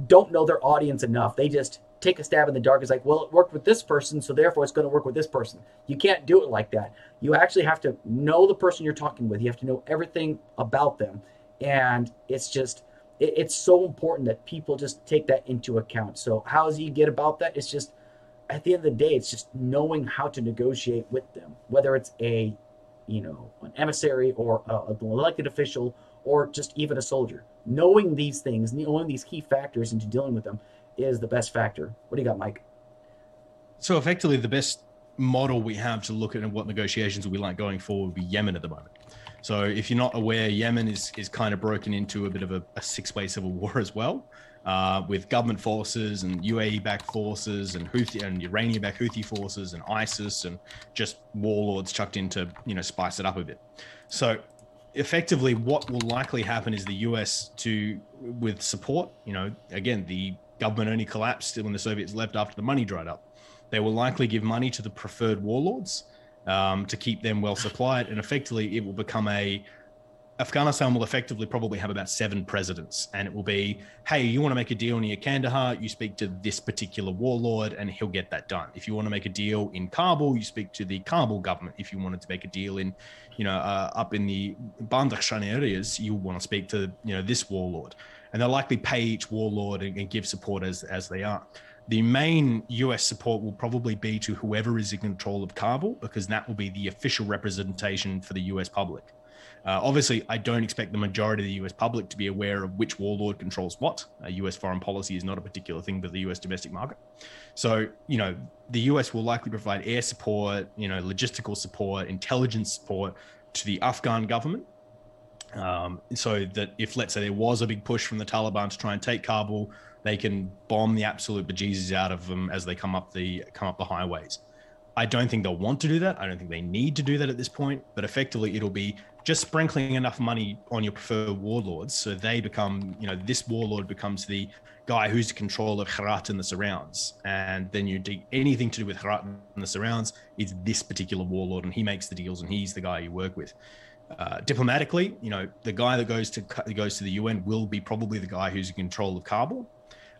don't know their audience enough. They just take a stab in the dark. It's like, well, it worked with this person, so therefore it's going to work with this person. You can't do it like that. You actually have to know the person you're talking with. You have to know everything about them. And it's just, it, it's so important that people just take that into account. So how do you get about that? It's just, at the end of the day, it's just knowing how to negotiate with them, whether it's a, you know, an emissary or a, an elected official or just even a soldier. Knowing these things, knowing these key factors into dealing with them is the best factor. What do you got, Mike? So effectively, the best model we have to look at and what negotiations will be like going forward would be Yemen at the moment. So if you're not aware, Yemen is, is kind of broken into a bit of a, a six-way civil war as well. Uh, with government forces and U A E-backed forces and Houthi and Iranian-backed Houthi forces and ISIS and just warlords chucked in to, you know, spice it up a bit. So effectively, what will likely happen is the U S to, with support, you know, again, the government only collapsed when the Soviets left after the money dried up. They will likely give money to the preferred warlords um, to keep them well supplied, and effectively it will become a Afghanistan will effectively probably have about seven presidents, and it will be, hey, you want to make a deal near Kandahar, you speak to this particular warlord and he'll get that done. If you want to make a deal in Kabul, you speak to the Kabul government. If you wanted to make a deal in, you know, uh, up in the Bandakhshan areas, you want to speak to, you know, this warlord. And they'll likely pay each warlord and, and give support as, as they are. The main U S support will probably be to whoever is in control of Kabul, because that will be the official representation for the U S public. Uh, obviously, I don't expect the majority of the U S public to be aware of which warlord controls what. Uh, U S foreign policy is not a particular thing for the U S domestic market. So, you know, the U S will likely provide air support, you know, logistical support, intelligence support to the Afghan government. Um, so that if, let's say, there was a big push from the Taliban to try and take Kabul, they can bomb the absolute bejesus out of them as they come up the come up the highways. I don't think they'll want to do that. I don't think they need to do that at this point, but effectively it'll be just sprinkling enough money on your preferred warlords so they become, you know, this warlord becomes the guy who's in control of Herat and the surrounds. And then you do anything to do with Herat and the surrounds, it's this particular warlord, and he makes the deals and he's the guy you work with. Uh, diplomatically, you know, the guy that goes to goes to the U N will be probably the guy who's in control of Kabul.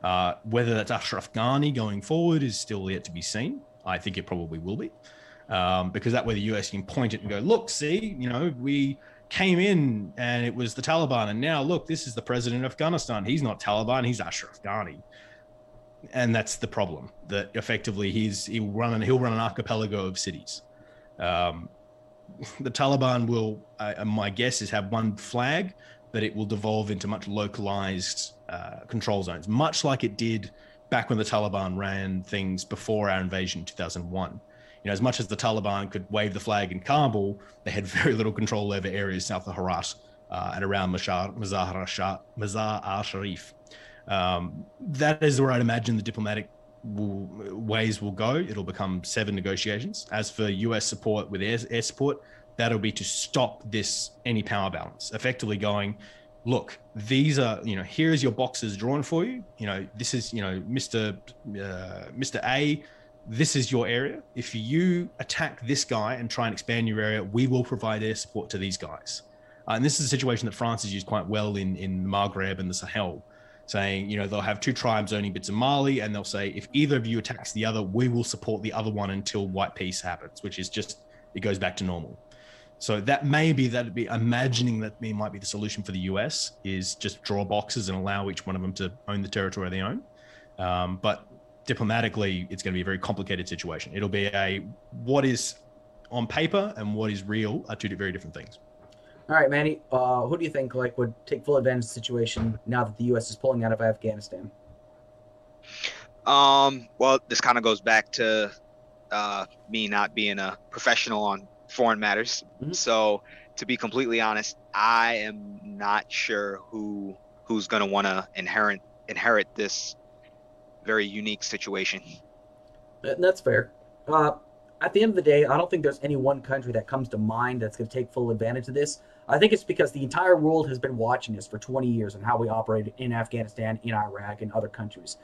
Uh, whether that's Ashraf Ghani going forward is still yet to be seen. I think it probably will be, um, because that way the U S can point it and go, look, see, you know, we came in and it was the Taliban, and now look, this is the president of Afghanistan. He's not Taliban, he's Ashraf Ghani. And that's the problem, that effectively he's he'll run and he'll run an archipelago of cities. Um, the Taliban will, uh, my guess is, have one flag, but it will devolve into much localized uh, control zones, much like it did back when the Taliban ran things before our invasion in two thousand one. You know, as much as the Taliban could wave the flag in Kabul, they had very little control over areas south of Herat uh, and around Mazar-e-Sharif. Um, that is where I'd imagine the diplomatic will, ways will go. It'll become seven negotiations. As for U S support with air, air support, that'll be to stop this, any power balance, effectively going, look, these are, you know, here's your boxes drawn for you. You know, this is, you know, Mister Uh, Mister A, this is your area. If you attack this guy and try and expand your area, we will provide air support to these guys. Uh, and this is a situation that France has used quite well in, in Maghreb and the Sahel, saying, you know, they'll have two tribes owning bits of Mali, and they'll say, if either of you attacks the other, we will support the other one until white peace happens, which is just, it goes back to normal. So that may be, that'd be imagining that might be the solution for the U S, is just draw boxes and allow each one of them to own the territory they own. Um, but diplomatically, it's going to be a very complicated situation. It'll be a, what is on paper and what is real are two very different things. All right, Manny, uh, who do you think like would take full advantage of the situation now that the U S is pulling out of Afghanistan? Um, well, this kind of goes back to uh, me not being a professional on foreign matters. Mm-hmm. So to be completely honest, I am not sure who who's going to want to inherit inherit this very unique situation. And that's fair. Uh, at the end of the day, I don't think there's any one country that comes to mind that's going to take full advantage of this. I think it's because the entire world has been watching this for twenty years and how we operate in Afghanistan, in Iraq, and other countries.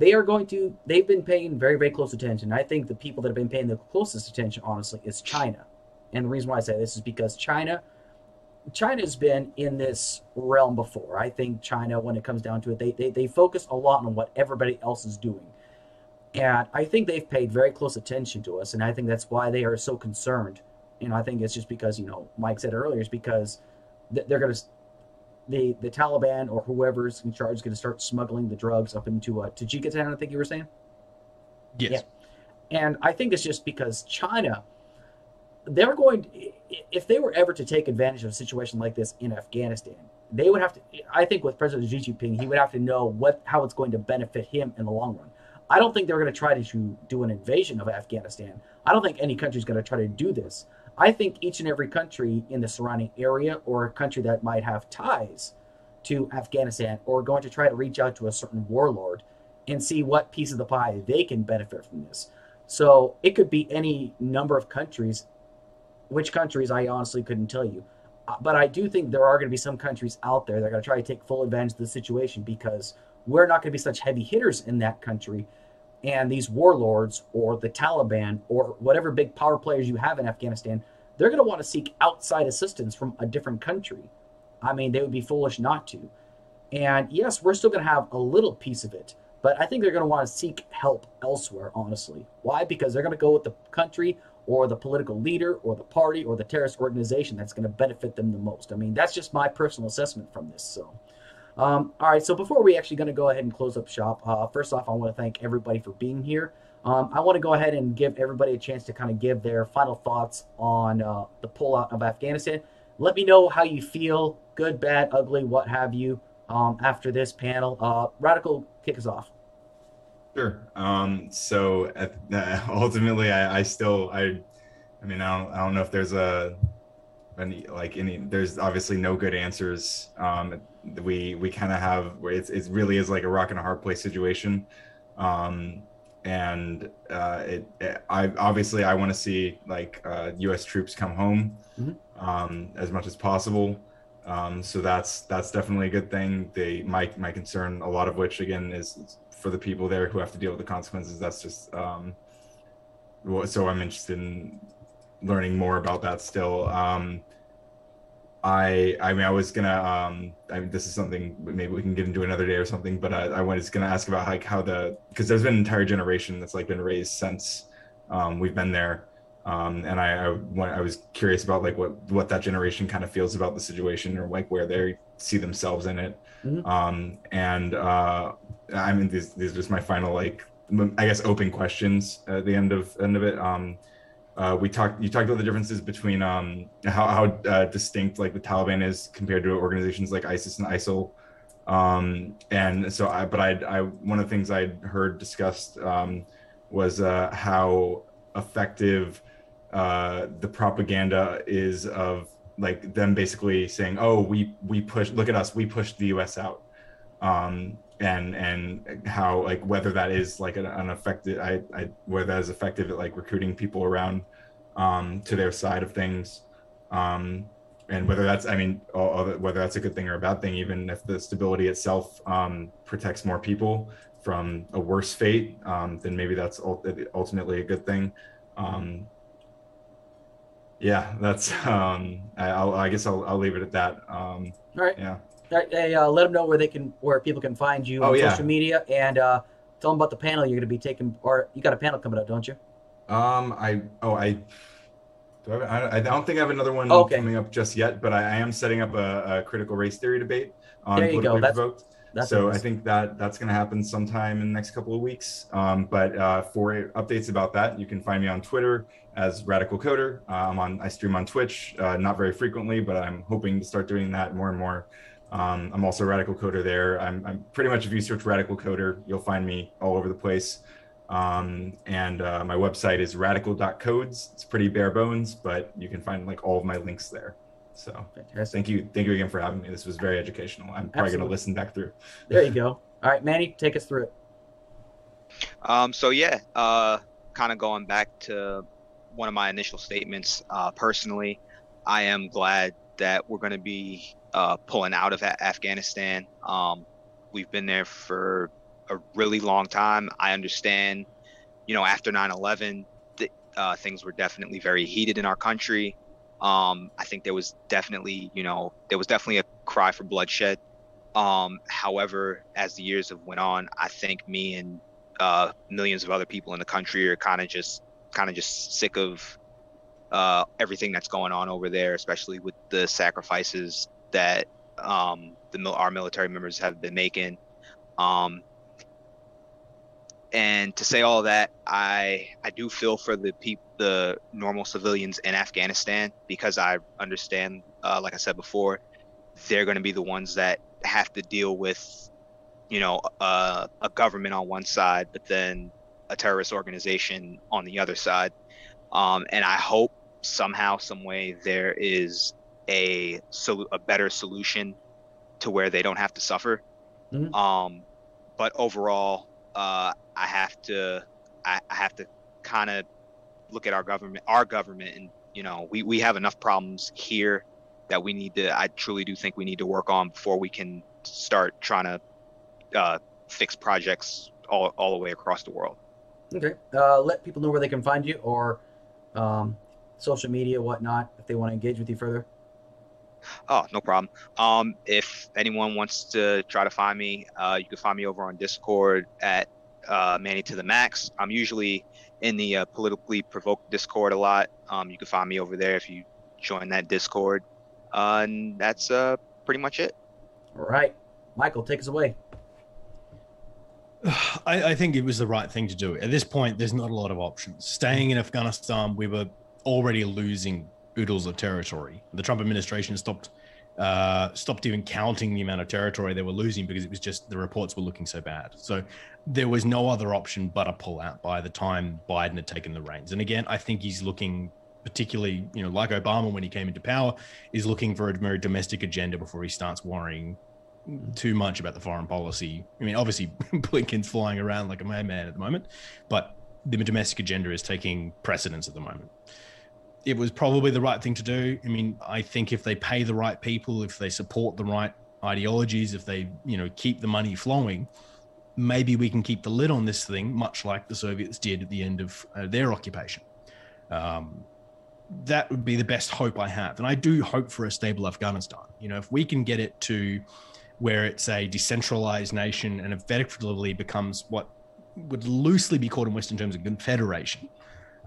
They are going to, they've been paying very, very close attention. I think the people that have been paying the closest attention, honestly, is China. And the reason why I say this is because China, China's been in this realm before. I think China, when it comes down to it, they, they, they focus a lot on what everybody else is doing. And I think they've paid very close attention to us. And I think that's why they are so concerned. And I think it's just because, you know, Mike said earlier, is because they're going to, The, the Taliban or whoever's in charge is going to start smuggling the drugs up into uh, Tajikistan, I think you were saying? Yes. Yeah. And I think it's just because China, they're going to, if they were ever to take advantage of a situation like this in Afghanistan, they would have to, I think with President Xi Jinping, he would have to know what how it's going to benefit him in the long run. I don't think they're going to try to do an invasion of Afghanistan. I don't think any country's going to try to do this. I think each and every country in the surrounding area or a country that might have ties to Afghanistan or going to try to reach out to a certain warlord and see what piece of the pie they can benefit from this. So it could be any number of countries, which countries I honestly couldn't tell you. But I do think there are going to be some countries out there that are going to try to take full advantage of the situation because we're not going to be such heavy hitters in that country. And these warlords or the Taliban or whatever big power players you have in Afghanistan, they're going to want to seek outside assistance from a different country. I mean, they would be foolish not to. And yes, we're still going to have a little piece of it, but I think they're going to want to seek help elsewhere, honestly. Why? Because they're going to go with the country or the political leader or the party or the terrorist organization that's going to benefit them the most. I mean, that's just my personal assessment from this, so... Um, all right, so before we actually going to go ahead and close up shop, uh, first off, I want to thank everybody for being here. Um, I want to go ahead and give everybody a chance to kind of give their final thoughts on uh, the pullout of Afghanistan. Let me know how you feel, good, bad, ugly, what have you, um, after this panel. Uh, Radical, kick us off. Sure. Um, so uh, ultimately, I, I still, I, I mean, I don't, I don't know if there's a, any, like any, there's obviously no good answers. Um, we we kind of have it's it really is like a rock and a hard place situation, um and uh it, it I obviously I want to see like uh U S troops come home, mm-hmm. um as much as possible, um so that's that's definitely a good thing. They my my concern, a lot of which again is for the people there who have to deal with the consequences. That's just um so I'm interested in learning more about that still. um I I mean I was gonna um I mean, this is something maybe we can get into another day or something, but I, I was gonna ask about like how the because there's been an entire generation that's like been raised since um we've been there, um and I I, I was curious about like what what that generation kind of feels about the situation or like where they see themselves in it. Mm-hmm. um and uh I mean these these are just my final like I guess open questions at the end of end of it. um Uh, we talked. You talked about the differences between um, how, how uh, distinct like the Taliban is compared to organizations like ISIS and ISIL, um, and so. I, but I, I, one of the things I'd heard discussed um, was uh, how effective uh, the propaganda is of like them basically saying, "Oh, we we push. Look at us. We pushed the U S out." Um, and and how, like, whether that is like an, an effective, I, I whether that is effective at like recruiting people around um, to their side of things, um, and whether that's, I mean, all, all the, whether that's a good thing or a bad thing, even if the stability itself um, protects more people from a worse fate, um, then maybe that's ultimately a good thing. Um, yeah, that's, um, I, I'll, I guess I'll, I'll leave it at that. Um, all right. Yeah. All right, hey, uh, let them know where they can, where people can find you oh, on yeah. social media, and uh, tell them about the panel you're going to be taking, or you got a panel coming up, don't you? Um, I, oh, I, do I, have, I don't think I have another one oh, okay. coming up just yet, but I, I am setting up a, a critical race theory debate on politically provoked. That's so nice. I think that that's going to happen sometime in the next couple of weeks. Um, but uh, for updates about that, you can find me on Twitter as Radical Coder. Uh, I'm on, I stream on Twitch, uh, not very frequently, but I'm hoping to start doing that more and more. Um, I'm also Radical Coder there. I'm, I'm pretty much, if you search Radical Coder, you'll find me all over the place. Um, and uh, my website is radical dot codes. It's pretty bare bones, but you can find like all of my links there. So fantastic. Thank you. Thank you again for having me. This was very educational. I'm probably going to listen back through. There you go. All right, Manny, take us through it. Um, so, yeah, uh, kind of going back to one of my initial statements, uh, personally, I am glad that we're going to be uh, pulling out of a- Afghanistan. Um, we've been there for a really long time. I understand, you know, after nine eleven, th- uh, things were definitely very heated in our country. Um, I think there was definitely, you know, there was definitely a cry for bloodshed. Um, however, as the years have went on, I think me and uh, millions of other people in the country are kind of just, kind of just sick of uh, everything that's going on over there, especially with the sacrifices that um, the our military members have been making. Um, and to say all that, I I do feel for the people. The normal civilians in Afghanistan, because I understand, uh, like I said before, they're going to be the ones that have to deal with, you know, uh, a government on one side, but then a terrorist organization on the other side. Um, and I hope somehow, some way, there is a sol- a better solution to where they don't have to suffer. Mm-hmm. Um, but overall, uh, I have to, I, I have to kind of look at our government, our government, and, you know, we, we have enough problems here that we need to, I truly do think we need to work on before we can start trying to uh, fix projects all, all the way across the world. Okay. Uh, let people know where they can find you, or um, social media, whatnot, if they want to engage with you further. Oh, no problem. Um, if anyone wants to try to find me, uh, you can find me over on Discord at uh, Manny to the Max. I'm usually in the uh, politically provoked Discord a lot. Um, you can find me over there if you join that Discord. Uh, and that's uh, pretty much it. All right. Michael, take us away. I, I think it was the right thing to do. At this point, there's not a lot of options. Staying in Afghanistan, we were already losing oodles of territory. The Trump administration stopped uh, stopped even counting the amount of territory they were losing, because it was just, the reports were looking so bad. So there was no other option but a pullout by the time Biden had taken the reins. And again, I think he's looking, particularly, you know, like Obama when he came into power, is looking for a very domestic agenda before he starts worrying too much about the foreign policy. I mean, obviously Blinken's flying around like a madman at the moment, but the domestic agenda is taking precedence at the moment. It was probably the right thing to do. I mean, I think if they pay the right people, if they support the right ideologies, if they, you know, keep the money flowing, maybe we can keep the lid on this thing, much like the Soviets did at the end of uh, their occupation. Um, that would be the best hope I have. And I do hope for a stable Afghanistan. You know, if we can get it to where it's a decentralized nation and effectively becomes what would loosely be called in Western terms a confederation,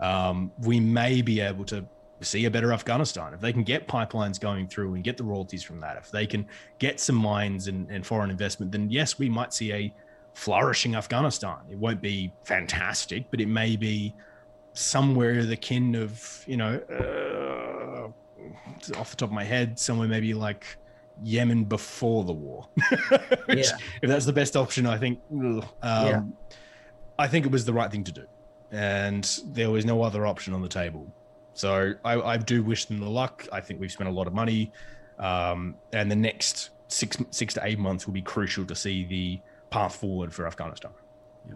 Um, we may be able to see a better Afghanistan. If they can get pipelines going through and get the royalties from that, if they can get some mines and, and foreign investment, then yes, we might see a flourishing Afghanistan. It won't be fantastic, but it may be somewhere the kin of, you know, uh, off the top of my head, somewhere maybe like Yemen before the war. Which, yeah. If that's the best option, I think, um, yeah. I think it was the right thing to do. And there was no other option on the table. So I, I do wish them the luck. I think we've spent a lot of money. Um, and the next six, six to eight months will be crucial to see the path forward for Afghanistan. Yeah.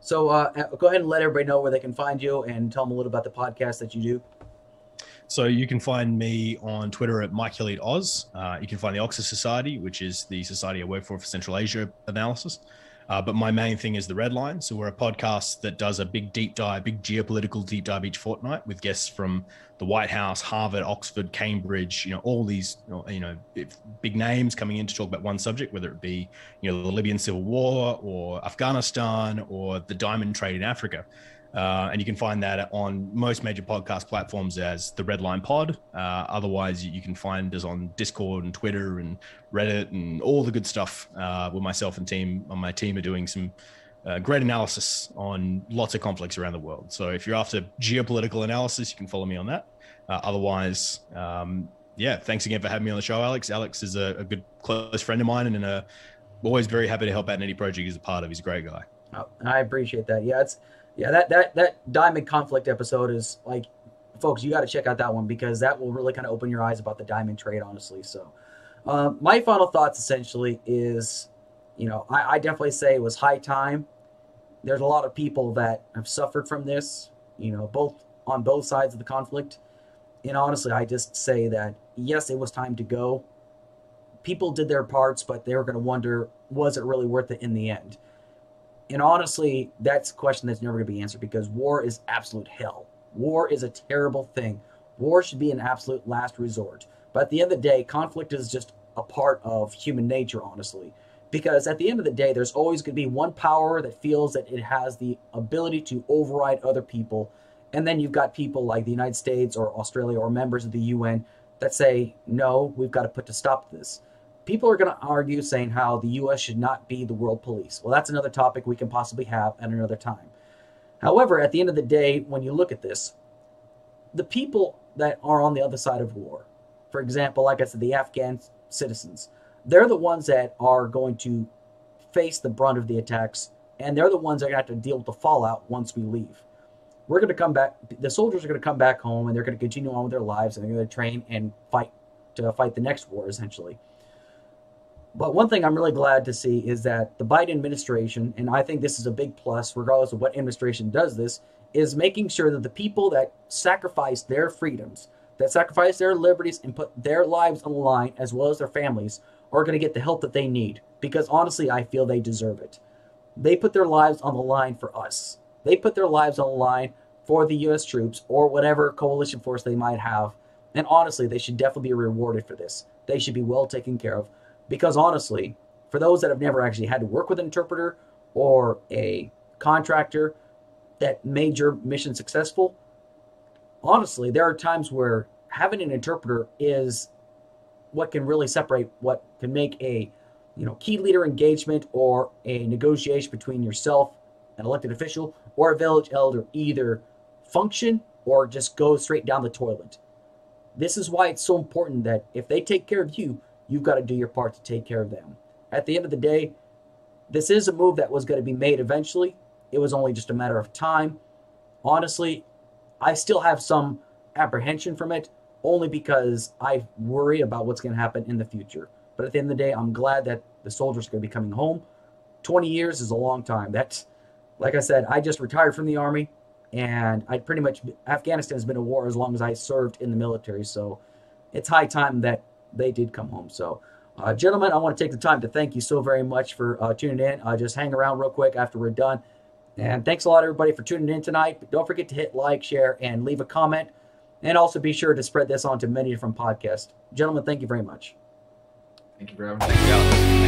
So uh, go ahead and let everybody know where they can find you and tell them a little about the podcast that you do. So you can find me on Twitter at Mike Hilliard Oz. Uh, you can find the Oxus Society, which is the society I work for for Central Asia analysis. Uh, but my main thing is The Redline. So we're a podcast that does a big deep dive, big geopolitical deep dive each fortnight with guests from the White House, Harvard, Oxford, Cambridge, you know, all these, you know, big names coming in to talk about one subject, whether it be, you know, the Libyan civil war or Afghanistan or the diamond trade in Africa. Uh, and you can find that on most major podcast platforms as The Redline Pod. Uh, otherwise, you can find us on Discord and Twitter and Reddit and all the good stuff uh, where myself and team on my team are doing some uh, great analysis on lots of conflicts around the world. So if you're after geopolitical analysis, you can follow me on that. Uh, otherwise, um, yeah, thanks again for having me on the show, Alex. Alex is a, a good close friend of mine and uh, always very happy to help out in any project he's a part of. He's a great guy. Oh, I appreciate that. Yeah, it's... Yeah, that, that that diamond conflict episode is like, folks, you got to check out that one because that will really kind of open your eyes about the diamond trade, honestly. So um, my final thoughts essentially is, you know, I, I definitely say it was high time. There's a lot of people that have suffered from this, you know, both on both sides of the conflict. And honestly, I just say that, yes, it was time to go. People did their parts, but they were going to wonder, was it really worth it in the end? And honestly, that's a question that's never going to be answered because war is absolute hell. War is a terrible thing. War should be an absolute last resort. But at the end of the day, conflict is just a part of human nature, honestly. Because at the end of the day, there's always going to be one power that feels that it has the ability to override other people. And then you've got people like the United States or Australia or members of the U N that say, no, we've got to put a stop to this. People are going to argue saying how the U S should not be the world police. Well, that's another topic we can possibly have at another time. However, at the end of the day, when you look at this, the people that are on the other side of war, for example, like I said, the Afghan citizens, they're the ones that are going to face the brunt of the attacks, and they're the ones that are going to have to deal with the fallout once we leave. We're going to come back, the soldiers are going to come back home, and they're going to continue on with their lives, and they're going to train and fight to fight the next war, essentially. But one thing I'm really glad to see is that the Biden administration, and I think this is a big plus, regardless of what administration does this, is making sure that the people that sacrifice their freedoms, that sacrifice their liberties and put their lives on the line, as well as their families, are going to get the help that they need. Because honestly, I feel they deserve it. They put their lives on the line for us. They put their lives on the line for the U S troops or whatever coalition force they might have. And honestly, they should definitely be rewarded for this. They should be well taken care of. Because honestly, for those that have never actually had to work with an interpreter or a contractor that made your mission successful, honestly, there are times where having an interpreter is what can really separate what can make a, you know, key leader engagement or a negotiation between yourself, an elected official, or a village elder either function or just go straight down the toilet. This is why it's so important that if they take care of you, you've got to do your part to take care of them. At the end of the day, this is a move that was going to be made eventually. It was only just a matter of time. Honestly, I still have some apprehension from it, only because I worry about what's going to happen in the future. But at the end of the day, I'm glad that the soldiers are going to be coming home. twenty years is a long time. That's, like I said, I just retired from the Army, and I pretty much, Afghanistan has been a war as long as I served in the military. So it's high time that they did come home. So, uh, gentlemen, I want to take the time to thank you so very much for uh, tuning in. Uh, just hang around real quick after we're done. And thanks a lot, everybody, for tuning in tonight. But don't forget to hit like, share, and leave a comment. And also be sure to spread this on to many different podcasts. Gentlemen, thank you very much. Thank you, bro. Thank you.